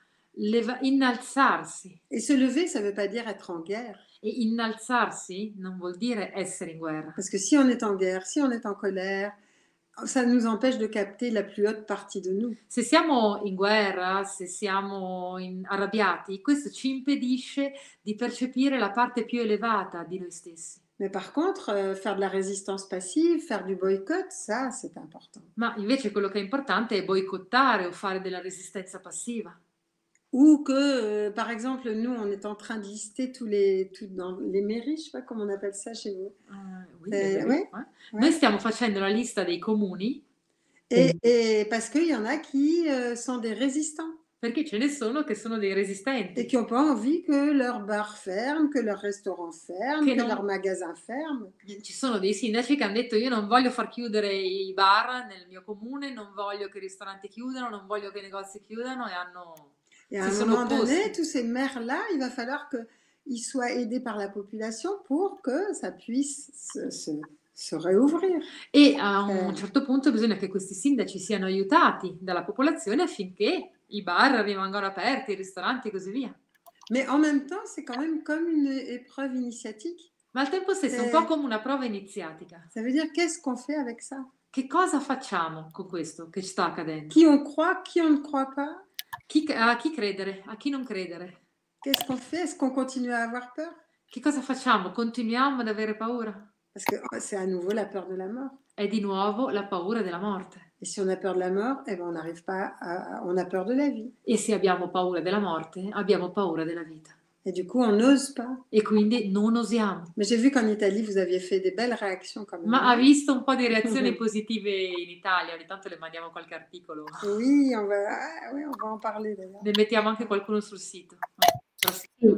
innalzarsi. E se lever, ça veut pas dire être en guerre. E innalzarsi non vuol dire essere in guerra. Perché se on est en guerre, se on est en colère, ça nous empêche de capter la plus haute partie de nous. Se siamo in guerra, se siamo in... arrabbiati, questo ci impedisce di percepire la parte più elevata di noi stessi. Mais par contre, euh, faire de la résistance passive, faire du boycott, ça, c'est important. Ma invece quello che è importante è boicottare o fare della resistenza passiva. Ou que, euh, par exemple, nous, on est en train de lister tous les, tous dans les mairies, je sais pas comment on appelle ça chez vous. Uh, oui, eh, oui, ouais. Ouais. Noi stiamo facendo la lista dei comuni. Et, mm. et parce qu'il y en a qui euh, sont des résistants. Perché ce ne sono che sono dei resistenti. E che hanno envie che leur bar ferme, che leur restaurant ferme, che, che non... leur magasin ferme. Ci sono dei sindaci che hanno detto io non voglio far chiudere i bar nel mio comune, non voglio che i ristoranti chiudano, non voglio che i negozi chiudano e hanno... E a un moment donné, tous ces maires là, il va falloir que ils soient aidés par la population pour que ça puisse se... se... se riaprire. E a un certo punto bisogna che questi sindaci siano aiutati dalla popolazione affinché i bar rimangono aperti, i ristoranti e così via. Ma en même temps, c'est quand même comme une épreuve initiatique. Ma al tempo stesso è un po' come una prova iniziatica. Ça veut dire qu'est-ce qu'on fait avec ça? Che cosa facciamo con questo che sta accadendo? Chi on croit, chi on ne croit pas? Chi, a chi credere, a chi non credere? Qu'est-ce qu'on fait? Est-ce qu'on continue à avoir peur? Che cosa facciamo? Continuiamo ad avere paura? Perché c'è a nouveau la peur de la mort. È di nuovo la paura della morte. E se on a peur de la mort, eh ben on n'arrive pas à, on a peur de la vie. E se abbiamo paura della morte, abbiamo paura della vita. Et du coup, on n'ose pas. E quindi non osiamo. Ma j'ai vu qu'en Italie vous aviez fait des belles réactions quand même. Ma ha visto un po' di reazioni positive in Italia, ogni tanto le mandiamo qualche articolo. Oui, on va ah, oui, on va en parler d'ailleurs. Ne mettiamo anche qualcuno sul sito. Sì.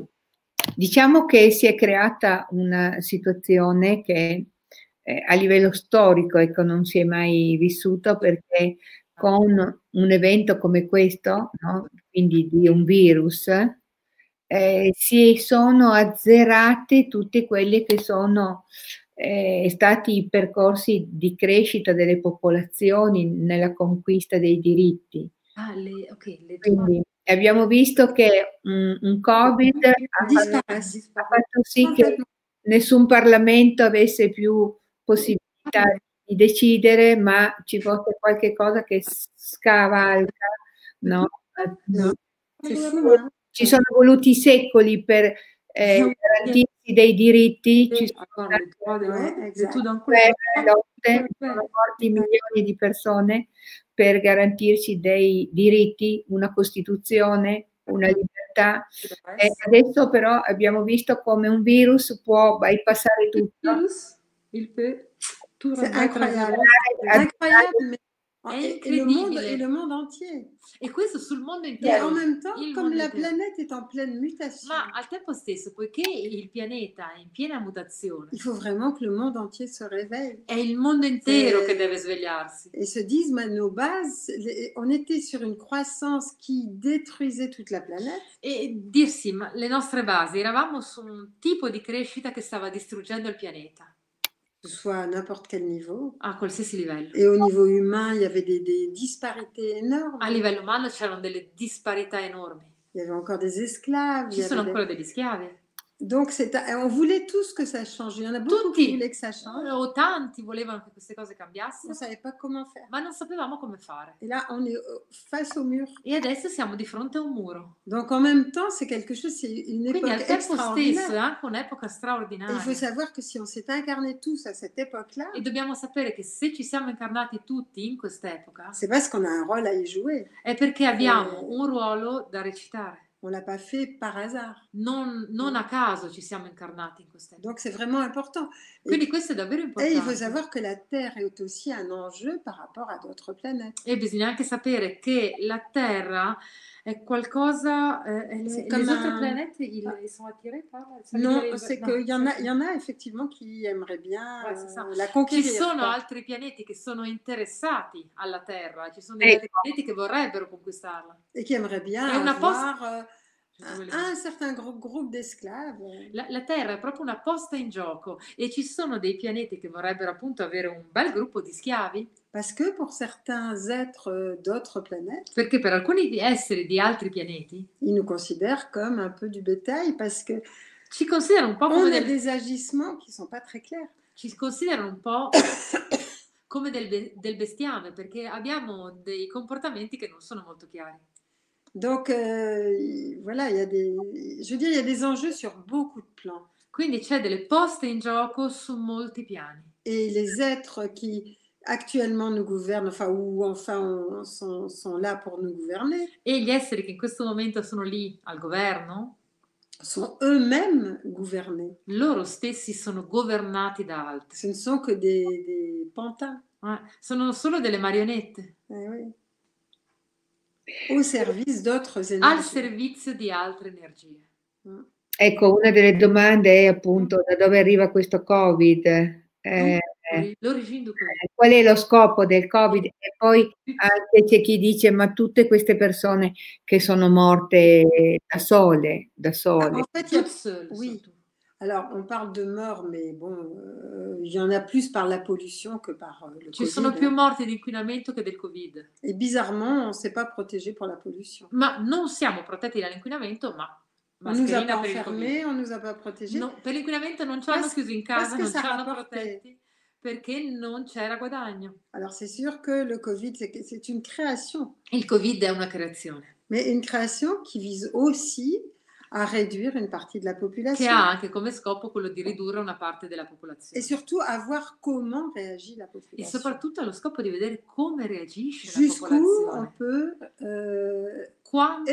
Diciamo che si è creata una situazione che eh, a livello storico, ecco, non si è mai vissuto, perché con un evento come questo, no? Quindi di un virus, eh, si sono azzerate tutte quelle che sono eh, stati i percorsi di crescita delle popolazioni nella conquista dei diritti. Ah, le, okay, le Quindi abbiamo visto che un, un Covid ha fatto, ha fatto sì che nessun Parlamento avesse più possibilità di decidere, ma ci fosse qualche cosa che scavalca, no? No. Ci sono voluti secoli per eh, garantirsi dei diritti, ci sono morti milioni di persone per garantirci dei diritti, una Costituzione, una libertà. E adesso però abbiamo visto come un virus può bypassare tutto. Il virus è incroyable. Et le monde, et le monde entier. Et questo sul mondo intero. Et en même temps, comme la planète est en pleine mutation. Ma al tempo stesso, poiché il pianeta è in piena mutazione. Il faut vraiment que le monde entier se réveille. È il mondo intero che deve svegliarsi. Et se disent, mais nos bases, on était sur une croissance qui détruisait toute la planète. E dirsi, ma le nostre basi, eravamo su un tipo di crescita che stava distruggendo il pianeta. Soit à n'importe quel niveau. A qualsiasi livello. E au niveau humain, il y avait des, des disparités énormes. A livello umano c'erano delle disparità enormi. Il y avait encore des esclaves. Ci sono ancora degli schiavi. Donc on voulait tous que ça change. Il y en a beaucoup qui voulaient que ça change. O tanti volevano che queste cose cambiassero. On savait pas comment faire. Ma non sapevamo come fare. Et là on est face au mur. E adesso siamo di fronte a un muro. Donc en même temps c'est quelque chose, c'est une époque extraordinaire. Quindi un'epoca straordinaria. Il faut savoir que si on s'est incarné tous à cette époque-là. E dobbiamo sapere che se ci siamo incarnati tutti in quest'epoca. C'est parce qu'on a un rôle à y jouer. È perché abbiamo un ruolo da recitare. On l'a pas fait par hasard. Non, non a caso ci siamo incarnati in questa. Donc c'est vraiment important. Quindi questo è davvero importante. Et il faut savoir que la Terre est aussi un enjeu par rapport à d'autres planètes. E bisogna anche sapere che la Terra è qualcosa. Eh, le le altre planète, ils, ah. ils sont attirés par. Non, c'est qu'il y en a, il y en a effectivement qui aimeraient bien ouais, euh, la conquérir. Ci sono altri pianeti che sono interessati alla Terra. Ci sono degli altri pianeti che vorrebbero conquistarla. E che aimerebbero bien avoir. Ah, un certain gruppo di esclavi. La, la Terra è proprio una posta in gioco e ci sono dei pianeti che vorrebbero appunto avere un bel gruppo di schiavi. Parce que pour certains êtres d'autres planètes, perché per alcuni esseri di altri pianeti, ils nous considèrent comme un peu du bétail parce que ci considerano un po' come del... des agissements qui sont pas très clairs. Ci considerano un po' come del, be del bestiame, perché abbiamo dei comportamenti che non sono molto chiari. Donc euh, voilà, il y a des, je veux dire, il y a des enjeux sur beaucoup de plans. Quindi c'è delle poste in gioco su molti piani. Et les êtres qui actuellement nous gouvernent, enfin ou enfin on, sont, sont là pour nous gouverner. Et gli esseri che in questo momento sono lì al governo sont eux-mêmes gouvernés. Loro stessi sono governati da altri. Ce ne sont que des, des pantins. Ah, sono solo delle marionette. Eh oui. Au servizio d'autres energie. Al servizio di altre energie. Ecco, una delle domande è appunto da dove arriva questo Covid, eh, qual è lo scopo del Covid, e poi anche c'è chi dice ma tutte queste persone che sono morte da sole, da sole. Alors, on parle de morts, mais bon, euh, il y en a plus par la pollution que par euh, le Ci Covid. Ci sono più morti di inquinamento che del Covid. Et bizarrement, on ne s'est pas protégé pour la pollution. Ma non siamo protetti dall'inquinamento, ma mascherina on nous a per il Covid. On nous a pas protégé. No, per l'inquinamento non ci hanno chiusi in casa, non ci hanno protetti, perché non c'era guadagno. Alors, c'est sûr que le Covid, c'est une création. Il Covid è una creazione. Mais une création qui vise aussi a ridurre una parte della popolazione. Che ha anche come scopo quello di ridurre una parte della popolazione. E soprattutto a vedere come reagisce la popolazione. E soprattutto allo scopo di vedere come reagisce la popolazione. Peut, uh, quanto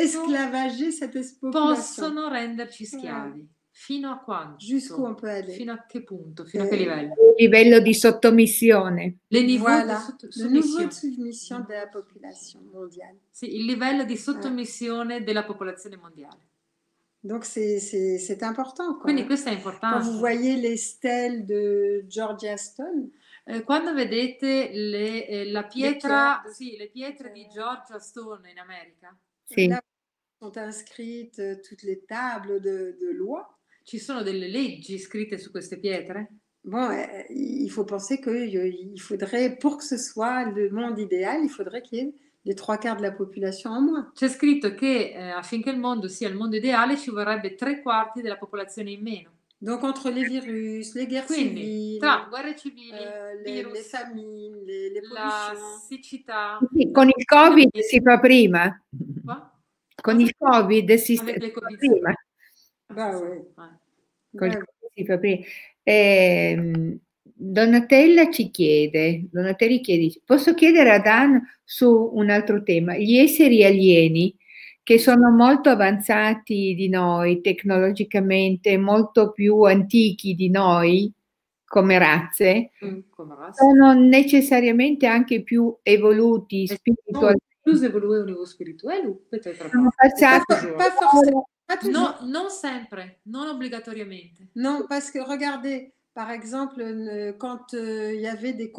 possono renderci schiavi. Yeah. Fino a quanto? Fino a che punto? Fino eh, a che livello? Il livello di sottomissione. Le niveau voilà. di sottomissione sotto mm. della popolazione mondiale. Sì, il livello di sottomissione eh. della popolazione mondiale. Donc, c'est important. Quoi. Quindi questo è importante. Quand vous voyez les stèles de Georgia Stone, eh, quando vedete le, eh, la pietra, le, sì, le pietre di Georgia Stone in America, sì. Là sont inscrites toutes les tables de, de loi. Ci sono delle leggi scritte su queste pietre? Bon, eh, il faut penser que il faudrait, pour que ce soit le monde idéal, il faudrait qu'il y ait le trois quarts de la population en moins. C'è scritto che eh, affinché il mondo sia il mondo ideale ci vorrebbe tre quarti della popolazione in meno. Donc entre les virus, les guerres Quindi, civili, tra guerre civili, eh, virus, le, le famine, le, le la siccità. Sì, con il Covid eh, si fa prima. Qua? Con il Covid si, si fa prima. Bah, ouais. Con il Covid si fa prima. Eh, Donatella ci chiede, Donatelli chiede, posso chiedere a Dan su un altro tema, gli esseri alieni che sono molto avanzati di noi tecnologicamente, molto più antichi di noi come razze, mm, come razze. Sono necessariamente anche più evoluti spiritualmente. Sono passati No, non sempre, non obbligatoriamente. No, perché guardate, par exemple, quand il y avait des,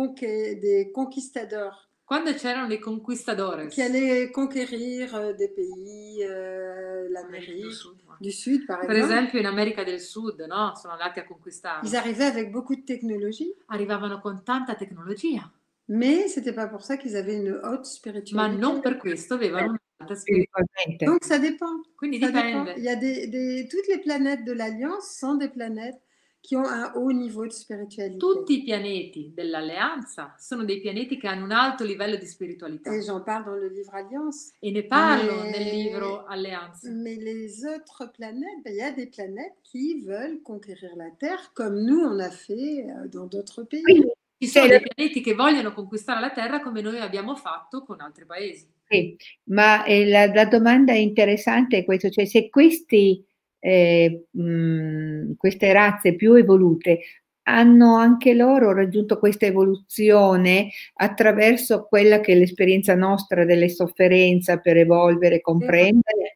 des conquistadors. Quando c'erano dei conquistadores. Qui allaient conquérir des pays, euh, l'Amérique du Sud, du Sud, par exemple. Per esempio in America del Sud, no? Sono andati a conquistare. Ils arrivaient avec beaucoup de technologie. Arrivavano con tanta tecnologia. Mais c'était pas pour ça qu'ils avaient une haute spiritualité. Ma non per questo avevano un'alta spiritualità. Donc ça dépend. Quindi ça dipende. Dépend. Il y a des, des, toutes les planètes de l'Alliance sont des planètes qui ont un haut niveau de spiritualité. Tutti i pianeti dell'Alleanza sono dei pianeti che hanno un alto livello di spiritualità. Et j'en parle dans le livre Alliance. E ne parlo mais, nel libro Alleanza. Mais les autres planètes, ben, y a des planètes qui veulent conquérir la Terre comme nous on a fait dans d'autres pays. Oui. Ci sono dei pianeti che vogliono conquistare la Terra come noi abbiamo fatto con altri paesi. Sì, ma la, la domanda interessante è questa, cioè se questi, eh, mh, queste razze più evolute hanno anche loro raggiunto questa evoluzione attraverso quella che è l'esperienza nostra delle sofferenze per evolvere, comprendere,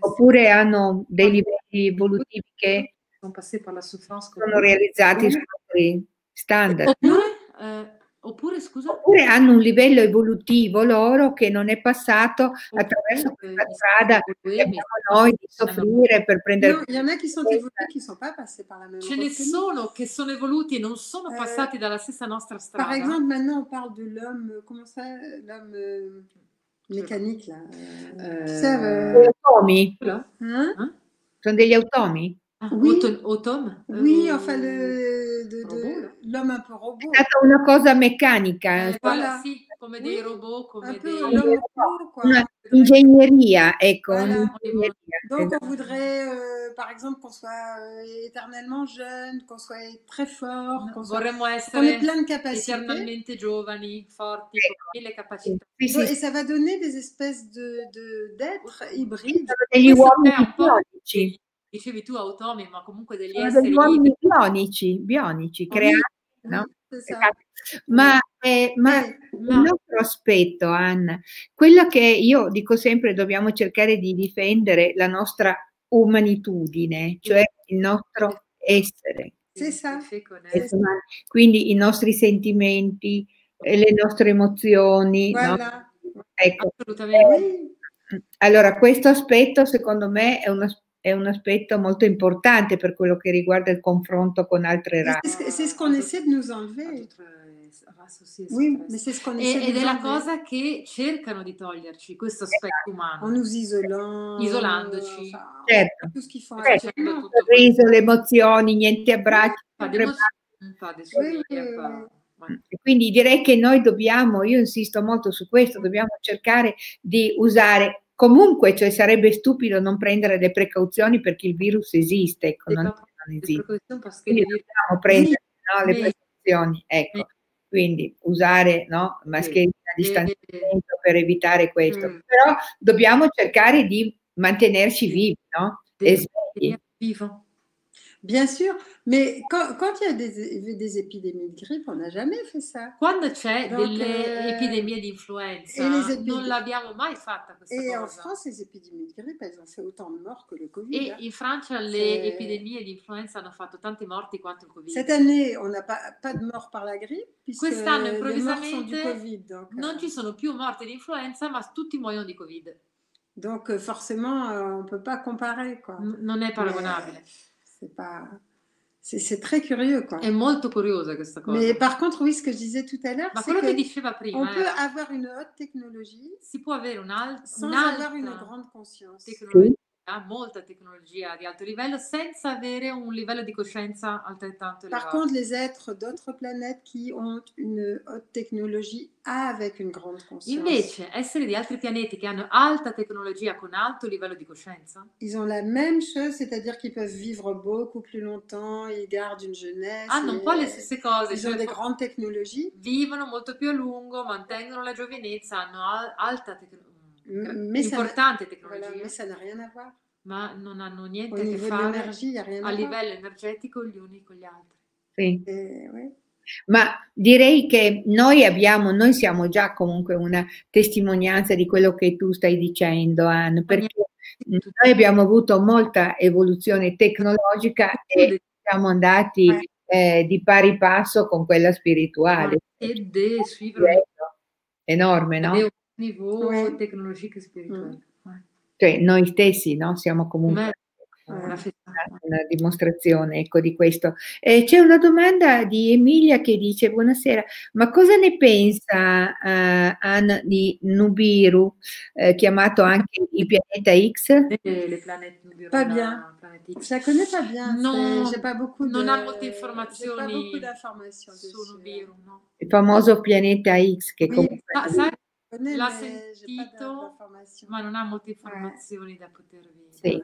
oppure hanno dei livelli evolutivi che sono realizzati sui standard. Oppure, eh, oppure, scusa, oppure hanno un livello evolutivo loro che non è passato attraverso questa strada che abbiamo noi di soffrire per prendere. No, non è che sono evoluti, che sono pas passati per la même. Ce ne sono che sono evoluti e non sono passati dalla stessa nostra strada. Per esempio, maintenant on parle de l'homme, come ça, l'homme mécanique là. Euh, automi. Sono degli automi. Ah, oui, autom, oui euh, enfin l'homme un peu robot. È stata una cosa meccanica. Eh, voilà. Sì, come dei robot, come un dei... Robot, ingegneria, ecco. Voilà. Ingegneria. Donc on voudrait, euh, par exemple, qu'on soit éternellement jeune, qu'on soit très fort, qu'on soit... Vorremmo essere eternamente giovani, forti, ecco, con mille capacità. Sì, sì. E ça va donner des espèces de, de, d'être hybrides. Degli uomini bionici. Dicevi tu automi, ma comunque degli sono esseri... Degli uomini bionici, bionici, creati, no? Ma, eh, ma eh, no. Un altro aspetto, Anna, quello che io dico sempre, dobbiamo cercare di difendere la nostra umanitudine, cioè il nostro essere. Sì, quindi i nostri sentimenti, le nostre emozioni. Guarda, no? Ecco. Assolutamente. Allora, questo aspetto, secondo me, è uno aspetto è un aspetto molto importante per quello che riguarda il confronto con altre razze. C'est ce qu'on essaie de nous enlever. Oui, mais c'est ce qu'on essaie de nous enlever. Ed è la cosa che cercano di toglierci, questo aspetto umano. On nous isolant, isolandoci. Certo. Tutto ce certo. Certo. Certo. Riso, le emozioni, niente abbracci. Quindi direi che noi dobbiamo, io insisto molto su questo, dobbiamo cercare di usare. Comunque, cioè, sarebbe stupido non prendere le precauzioni perché il virus esiste, ecco, non, non esiste. Quindi dobbiamo prendere, no, le precauzioni, ecco. Quindi usare, no, mascherina, distanziamento per evitare questo. Però dobbiamo cercare di mantenerci vivi, no? E svegli. Bien sûr, mais quand, quand il y a des, des épidémies de grippe, on n'a jamais fait ça. Quando c'è Donc, delle euh, epidemie di influenza, épidémies... non l'abbiamo mai fatta questa et cosa. Et en France, les épidémies de grippe, elles ont fait autant de morts que le Covid. Et hein. In Francia, c'est... le epidemie di influenza hanno fatto tante morti quanto il Covid. Cette année, on n'a pas, pas de morts par la grippe, puisque quest'anno, improvvisamente, les morts sont du Covid. Donc, non euh... ci sono più morti di influenza, ma tutti muoiono di Covid. Donc, forcément, euh, on ne peut pas comparer, quoi. N- non è paragonabile. Mais... C'est pas... c'est, c'est très curieux, quoi. È molto curiosa questa cosa. Mais par contre, oui, ce que je disais tout à l'heure, Ma c'est que che diceva prima, on peut avoir une haute technologie, si può avere un'al- sans un'alta avoir une grande conscience. Tecnologia, sì. Molta tecnologia di alto livello, senza avere un livello di coscienza altrettanto elevato. Par contre, les êtres d'autres planètes qui ont une haute technologie avec une grande conscience. Invece, esseri di altri pianeti che hanno alta tecnologia con alto livello di coscienza. Ils ont la même chose, c'est-à-dire qu'ils peuvent vivre beaucoup plus longtemps, ils gardent une jeunesse. Hanno un po' le stesse cose. Ils cioè, ont des grandes technologies. Vivono molto più a lungo, mantengono la giovinezza, hanno al- alta tecnologia. Importante tecnologia. Voilà, mais ça n'a rien à voir. Ma non hanno niente a che fare a, a livello energetico gli uni con gli altri. Sì. Eh, ouais. Ma direi che noi abbiamo, noi siamo già comunque una testimonianza di quello che tu stai dicendo, Anne, perché noi abbiamo avuto molta evoluzione tecnologica e siamo andati eh, di pari passo con quella spirituale. Ed è enorme, no? È un livello tecnologico e spirituale. Cioè noi stessi, no? Siamo comunque... Una, una dimostrazione, ecco, di questo. Eh, c'è una domanda di Emilia che dice: buonasera, ma cosa ne pensa uh, Anne di Nibiru, eh, chiamato anche il pianeta X? Le planète Nibiru, pas no, bien. Je la connais pas bien. Non, j'ai pas beaucoup non de, ha molte informazioni su Nibiru, no. Il famoso pianeta X che oui, comunque sa, sa, l'ha sentito, ma non ha molte informazioni eh. da poter vedere. Sì.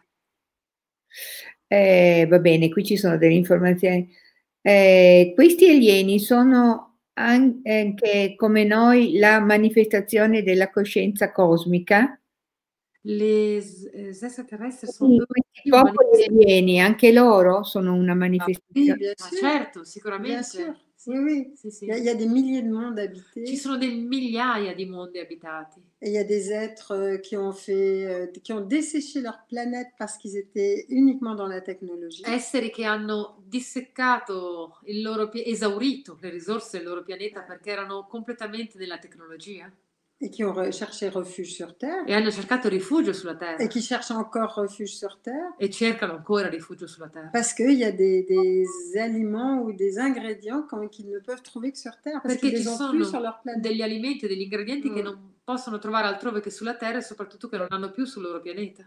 Eh, va bene, qui ci sono delle informazioni. Eh, questi alieni sono anche come noi la manifestazione della coscienza cosmica. Le extraterrestri sono i popoli alieni, anche loro sono una manifestazione. Ah, sì, certo, sicuramente. Sì, oui. Sì, sì. Il y a des milliers de mondes habités. Ci sono delle migliaia di mondi abitati. Et il y a des êtres qui ont fait, qui ont desséché leur planète parce qu'ils étaient uniquement dans la technologie. Esseri che hanno disseccato il loro esaurito le risorse del loro pianeta perché erano completamente nella tecnologia. Et qui ont cherché refuge sur Terre. E hanno cercato rifugio sulla Terra. Et qui cherchent encore refuge sur Terre. E cercano ancora rifugio sulla Terra. Parce qu'il y a des, des aliments ou des ingrédients qu'ils ne peuvent trouver que sur Terre. Parce Perché qu'ils les ont plus sur leur planète. Degli alimenti e degli ingredienti mm. che non possono trovare altrove che sulla Terra e soprattutto che non hanno più sul loro pianeta.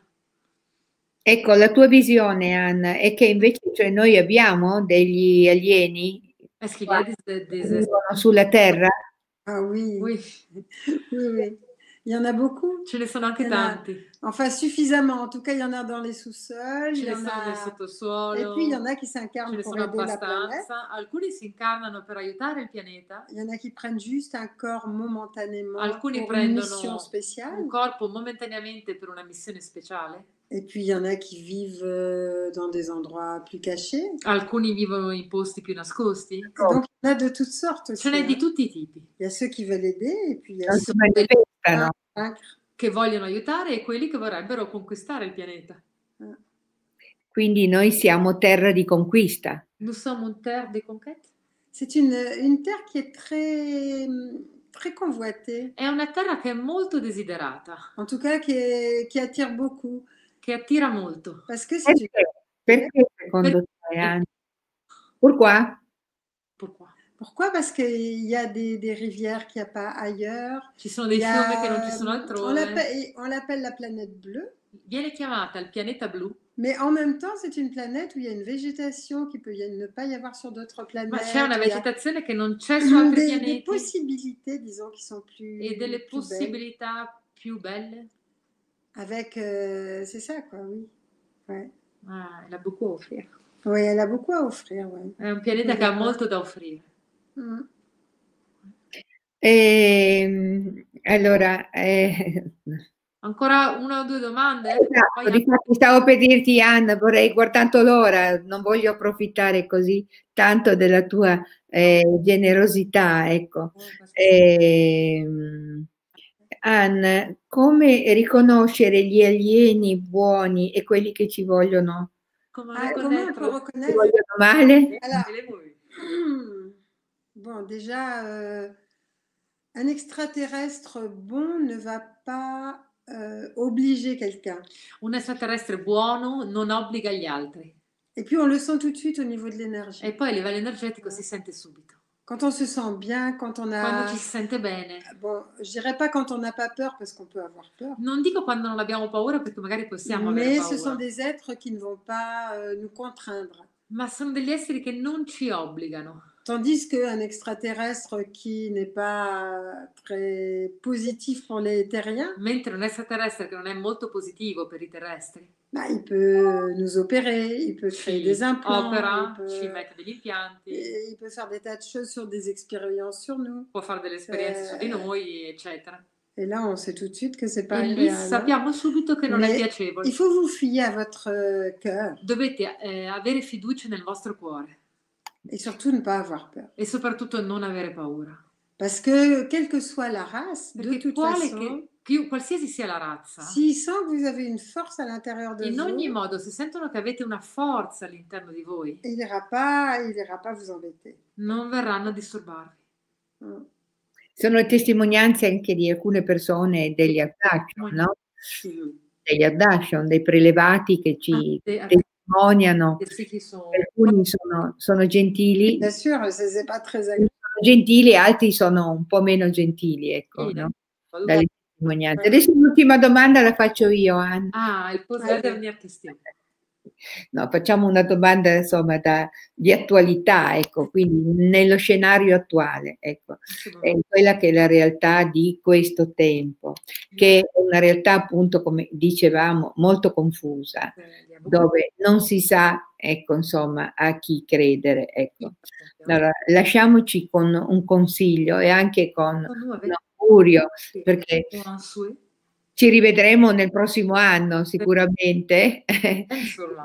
Ecco, la tua visione, Anna, è che invece cioè, noi abbiamo degli alieni che vivono sulla Terra. Ah oui. Oui. Oui, oui, il y en a beaucoup. Ce ne sono anche tanti. A... Enfin, suffisamment. En tout cas, il y en a dans les sous-sols. Ce ne sono a... nel sottosuolo. Et puis, il y en a qui s'incarnent pour aider la planète. Alcuni si incarnano per aiutare il pianeta. Il y en a qui prennent juste un corps momentanément Alcuni pour une mission spéciale. Un corpo momentaneamente per una missione speciale. Et puis, il y en a qui vivent dans des endroits plus cachés. Alcuni vivono in posti più nascosti. Donc, il y en a de toutes sortes. Ce n'è di tutti i tipi. Il y a ceux qui veulent aider, et puis il y a ceux che vogliono aiutare e quelli che vorrebbero conquistare il pianeta. Quindi noi siamo terra di conquista. Nous sommes une terre de conquête. C'est une, une terre qui est très... très convoitée. È una terra che è molto desiderata. En tout cas, qui, est, qui attire beaucoup. Che attira molto. Perché, tu... perché secondo te, Anne? Pourquoi? Pourquoi? Pourquoi? Parce que il y a des, des rivières qu'il n'y a pas ailleurs. Ci sono dei fiumi che non ci sono altrove. On l'appelle, on l'appelle la planète bleue. Viene chiamata il pianeta blu. Mais en même temps, c'est une planète où il y a une végétation qui peut ne pas y avoir sur d'autres planètes. Ma c'è una vegetazione che non c'è su altri pianeti. Des possibilités, disons, qui sont plus e delle plus possibilità belle. Più belle. Avec, euh, c'est ça quoi, oui. Ouais. Ah, elle a beaucoup à offrir. Oui, elle a beaucoup à offrir, oui. È un pianeta che ha molto da offrire. Mm. E, allora, eh, Ancora una o due domande? Esatto, poi... infatti stavo per dirti, Anna, vorrei, guardando l'ora, non voglio approfittare così tanto della tua eh, generosità, ecco. Eh, Anna, come riconoscere gli alieni buoni e quelli che ci vogliono? Come ah, come ci vogliono male? Allora, mm, bon, déjà, euh, un extraterrestre bon ne va pas Euh, obliger quelqu'un. Un extraterrestre buono non obbliga gli altri. Et puis on le sent tout de suite au niveau de l'énergie. Et poi a livello energetico si sente subito. Quand on se sent bien, quand on a... Quando ci si sente bene. Bon, je dirais pas quand on n'a pas peur parce qu'on peut avoir peur. Non dico quando non abbiamo paura perché magari possiamo avere paura. Mais ce sont des êtres qui ne vont pas euh, nous contraindre. Ma sono degli esseri che non ci obbligano. Tandis qu'un extraterrestre qui n'est pas très positif pour les terriens, mentre un extraterrestre che non è molto positivo per i terrestri, bah, il peut nous opérer, il peut créer ci des implants, opera, il peut, ci mette degli impianti, il peut faire des tas de choses sur des expériences sur nous, può fare delle esperienze su di noi, eccetera. Et là, on sait tout de suite que c'est pas agréable. Sappiamo subito che non Mais è piacevole. Il faut vous fier à votre cœur. Dovete eh, avere fiducia nel vostro cuore. Et surtout ne pas avoir peur. E soprattutto non avere paura. Parce que quelle que soit la race, Perché de toute façon, che, che, qualsiasi sia la razza, s'ils sentent que vous avez une force à l'intérieur de in vous, in ogni modo, se sentono che avete una forza all'interno di voi, il n'ira pas, il n'ira pas vous embêter. Non verranno a disturbarvi. Mm. Sono testimonianze anche di alcune persone degli abduction, no? Degli abduction, dei prelevati che ci testimoniano. Alcuni sono, sono gentili, gentili, altri sono un po' meno gentili, ecco, no? Dalle testimonianze. Adesso l'ultima domanda la faccio io, Anna. Ah, il potere della mia testimone. No, facciamo una domanda insomma da, di attualità, ecco, quindi nello scenario attuale, ecco, è quella che è la realtà di questo tempo, che è una realtà appunto, come dicevamo, molto confusa, dove non si sa, ecco, insomma, a chi credere, ecco. Allora, lasciamoci con un consiglio e anche con un augurio, perché ci rivedremo nel prossimo anno sicuramente,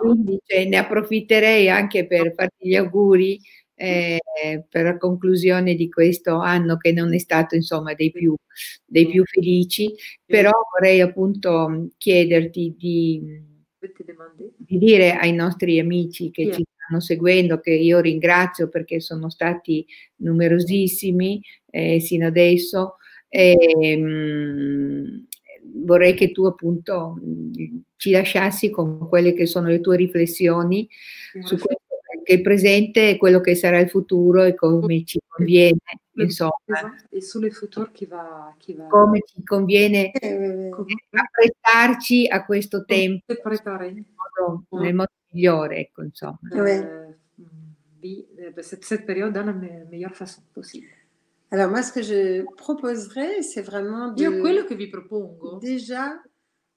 quindi cioè, ne approfitterei anche per farti gli auguri eh, per la conclusione di questo anno che non è stato insomma dei più, dei più felici, però vorrei appunto chiederti di, di dire ai nostri amici che ci stanno seguendo, che io ringrazio perché sono stati numerosissimi eh, sino adesso, eh, mh, vorrei che tu appunto ci lasciassi con quelle che sono le tue riflessioni su quello che è il presente e quello che sarà il futuro e come ci conviene, insomma. E sul futuro chi va, chi va. Come ci conviene eh, apprezzarci a questo tempo nel modo, nel modo migliore, ecco, insomma. Eh, cette période dans la meilleure façon possible. Alors moi, ce que je proposerais, c'est vraiment de, Io, déjà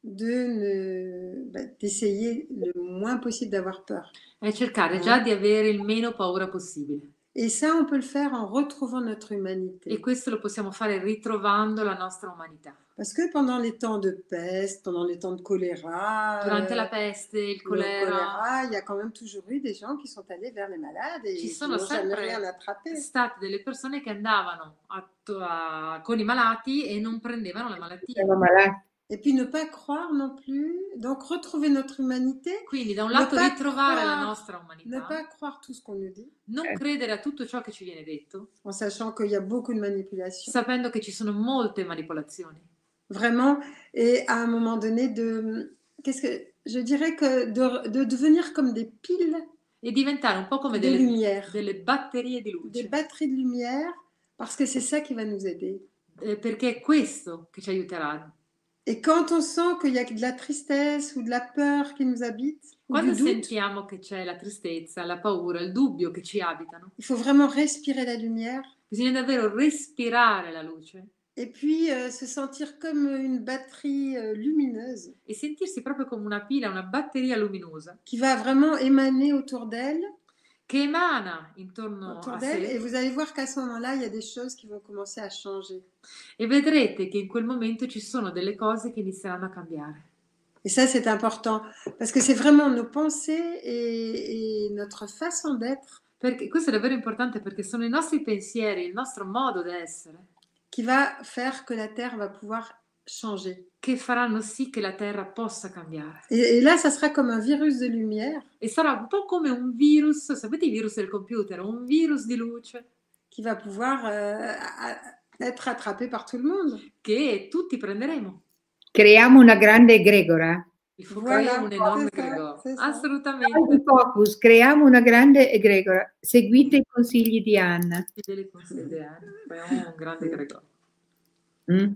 d'essayer de bah, le moins possible d'avoir peur. E cercare ouais. già di avere il meno paura possibile. Et ça, on peut le faire en retrouvant notre humanité. Et questo lo possiamo fare ritrovando la nostra umanità. Parce que pendant les temps de peste, pendant les temps de choléra, durante la peste, il choléra, il y a quand même toujours eu des gens qui sont allés vers les malades et qui n'ont jamais rien attrapé. Ci sono sempre state delle persone che andavano a, a, con i malati e non prendevano la malattia. E puis ne pas croire non plus, donc retrouver notre humanité. Quindi da un lato ritrovare la nostra umanità. Ne pas croire tout ce qu'on nous dit. Non eh. credere a tutto ciò che ci viene detto. En sachant qu'il y a beaucoup de manipulations. Sapendo che ci sono molte manipolazioni. Vraiment, et à un moment donné de, qu'est-ce que je dirais que de, de devenir comme des piles. E diventare un po' come de delle lumière. Delle batterie di luce. Des batteries de lumière, parce que c'est ça qui va nous aider. Eh, perché è questo che ci aiuterà. E quando on sent qu'il y a de la tristesse ou de la peur qui nous habite, quando sentiamo che c'è la tristezza, la paura, il dubbio che ci abitano, il faut vraiment respirer la lumière. Bisogna davvero respirare la luce. E puis euh, se sentir comme une batterie euh, lumineuse. E sentirsi proprio come una pila, una batteria luminosa. Qui va vraiment émaner autour d'elle. qui émane intorno a sé. Et vous allez voir qu'à ce moment-là, il y a des choses qui vont commencer à changer. E vedrete che in quel momento ci sono delle cose che inizieranno a cambiare. Et ça, c'est important, parce que c'est vraiment nos pensées et, et notre façon d'être. Perché questo è davvero importante, perché sono i nostri pensieri, il nostro modo di essere, qui va faire que la terre va pouvoir changer. Che faranno sì che la terra possa cambiare. Et, et là, ça sera comme un virus de lumière. E sarà un po' come un virus, sapete i virus del computer, un virus di luce. Qui va pouvoir euh, être attrapé par tout le monde. Che tutti prenderemo. Creiamo una grande egregora. Voilà, un enorme egregora. Assolutamente. Di Focus, creiamo una grande egregora. Seguite i consigli di Anna. Seguite i consigli di Anna. Creiamo un grande egregora. Mm.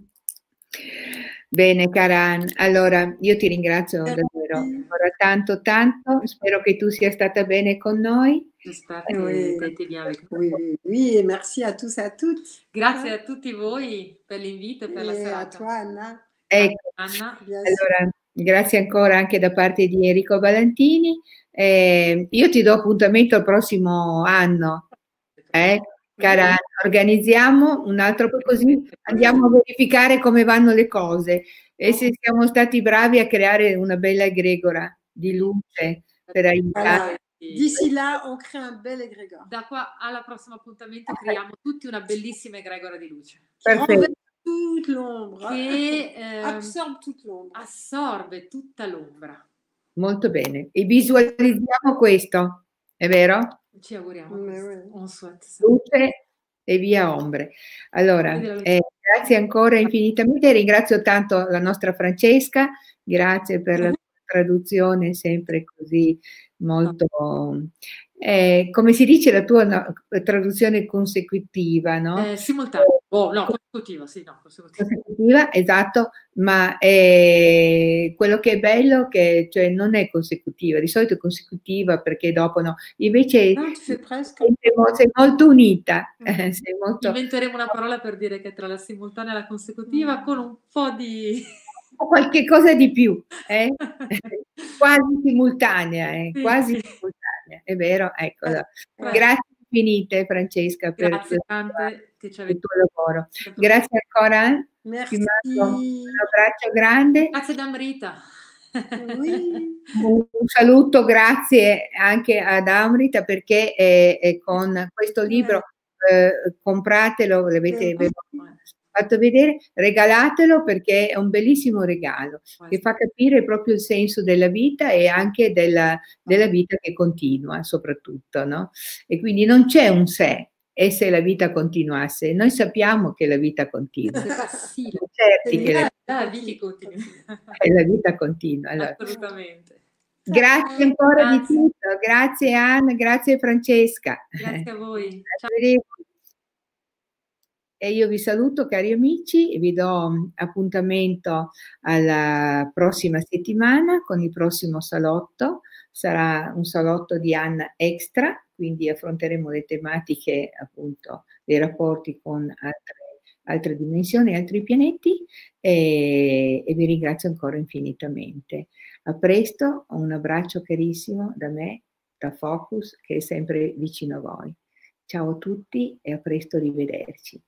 Bene, cara Anne, allora io ti ringrazio davvero ancora tanto tanto, spero che tu sia stata bene con noi. J'espère que tu étais bien avec nous. Oui, merci à tous et à toutes. Grazie a tutti voi per l'invito e per la serata. A toi, Anna. Ecco, Anna. Allora, grazie ancora anche da parte di Enrico Ballantini. Eh, io ti do appuntamento al prossimo anno. Eh? Cara, organizziamo un altro po', così andiamo a verificare come vanno le cose e se siamo stati bravi a creare una bella egregora di luce per aiutare. D'ici là, on crée un bel egregore. Da qua alla prossima appuntamento creiamo tutti una bellissima egregora di luce. Perfetto. Toute l'ombra. Che eh, absorbe toute l'ombra. Assorbe tutta l'ombra. Molto bene. E visualizziamo questo, è vero? Ci auguriamo luce e via ombre. Allora, eh, grazie ancora infinitamente, ringrazio tanto la nostra Francesca, grazie per la traduzione sempre così molto, eh, come si dice la tua no, traduzione consecutiva, no? Eh, simultanea, oh, no, consecutiva, sì, no, consecutiva. consecutiva esatto, ma eh, quello che è bello che cioè, non è consecutiva, di solito è consecutiva perché dopo no, invece no, sei, sei molto unita. Mm-hmm. sei molto... Inventeremo una parola per dire che tra la simultanea e la consecutiva mm. con un po' di... qualche cosa di più, eh? quasi simultanea, eh? quasi simultanea, è vero? Eccola. Grazie infinite Francesca per grazie tante che ci avete il tuo lavoro. Grazie ancora. Merci. Ti mando un abbraccio grande. Grazie ad Amrita. Un saluto, grazie anche ad Amrita perché è, è con questo libro eh, compratelo, l'avete fatto vedere, regalatelo perché è un bellissimo regalo che fa capire proprio il senso della vita e anche della, della vita che continua soprattutto, no? E quindi non c'è un se, e se la vita continuasse, noi sappiamo che la vita continua. Sì, sì, certi che la, la vita continua. E la vita continua. Allora. Assolutamente. Grazie ancora grazie. di tutto, grazie Anne, grazie Francesca. Grazie a voi. Ciao. E io vi saluto cari amici e vi do appuntamento alla prossima settimana con il prossimo salotto, sarà un salotto di Anna extra, quindi affronteremo le tematiche appunto dei rapporti con altre, altre dimensioni, altri pianeti e, e vi ringrazio ancora infinitamente. A presto, un abbraccio carissimo da me, da Focus che è sempre vicino a voi. Ciao a tutti e a presto, arrivederci.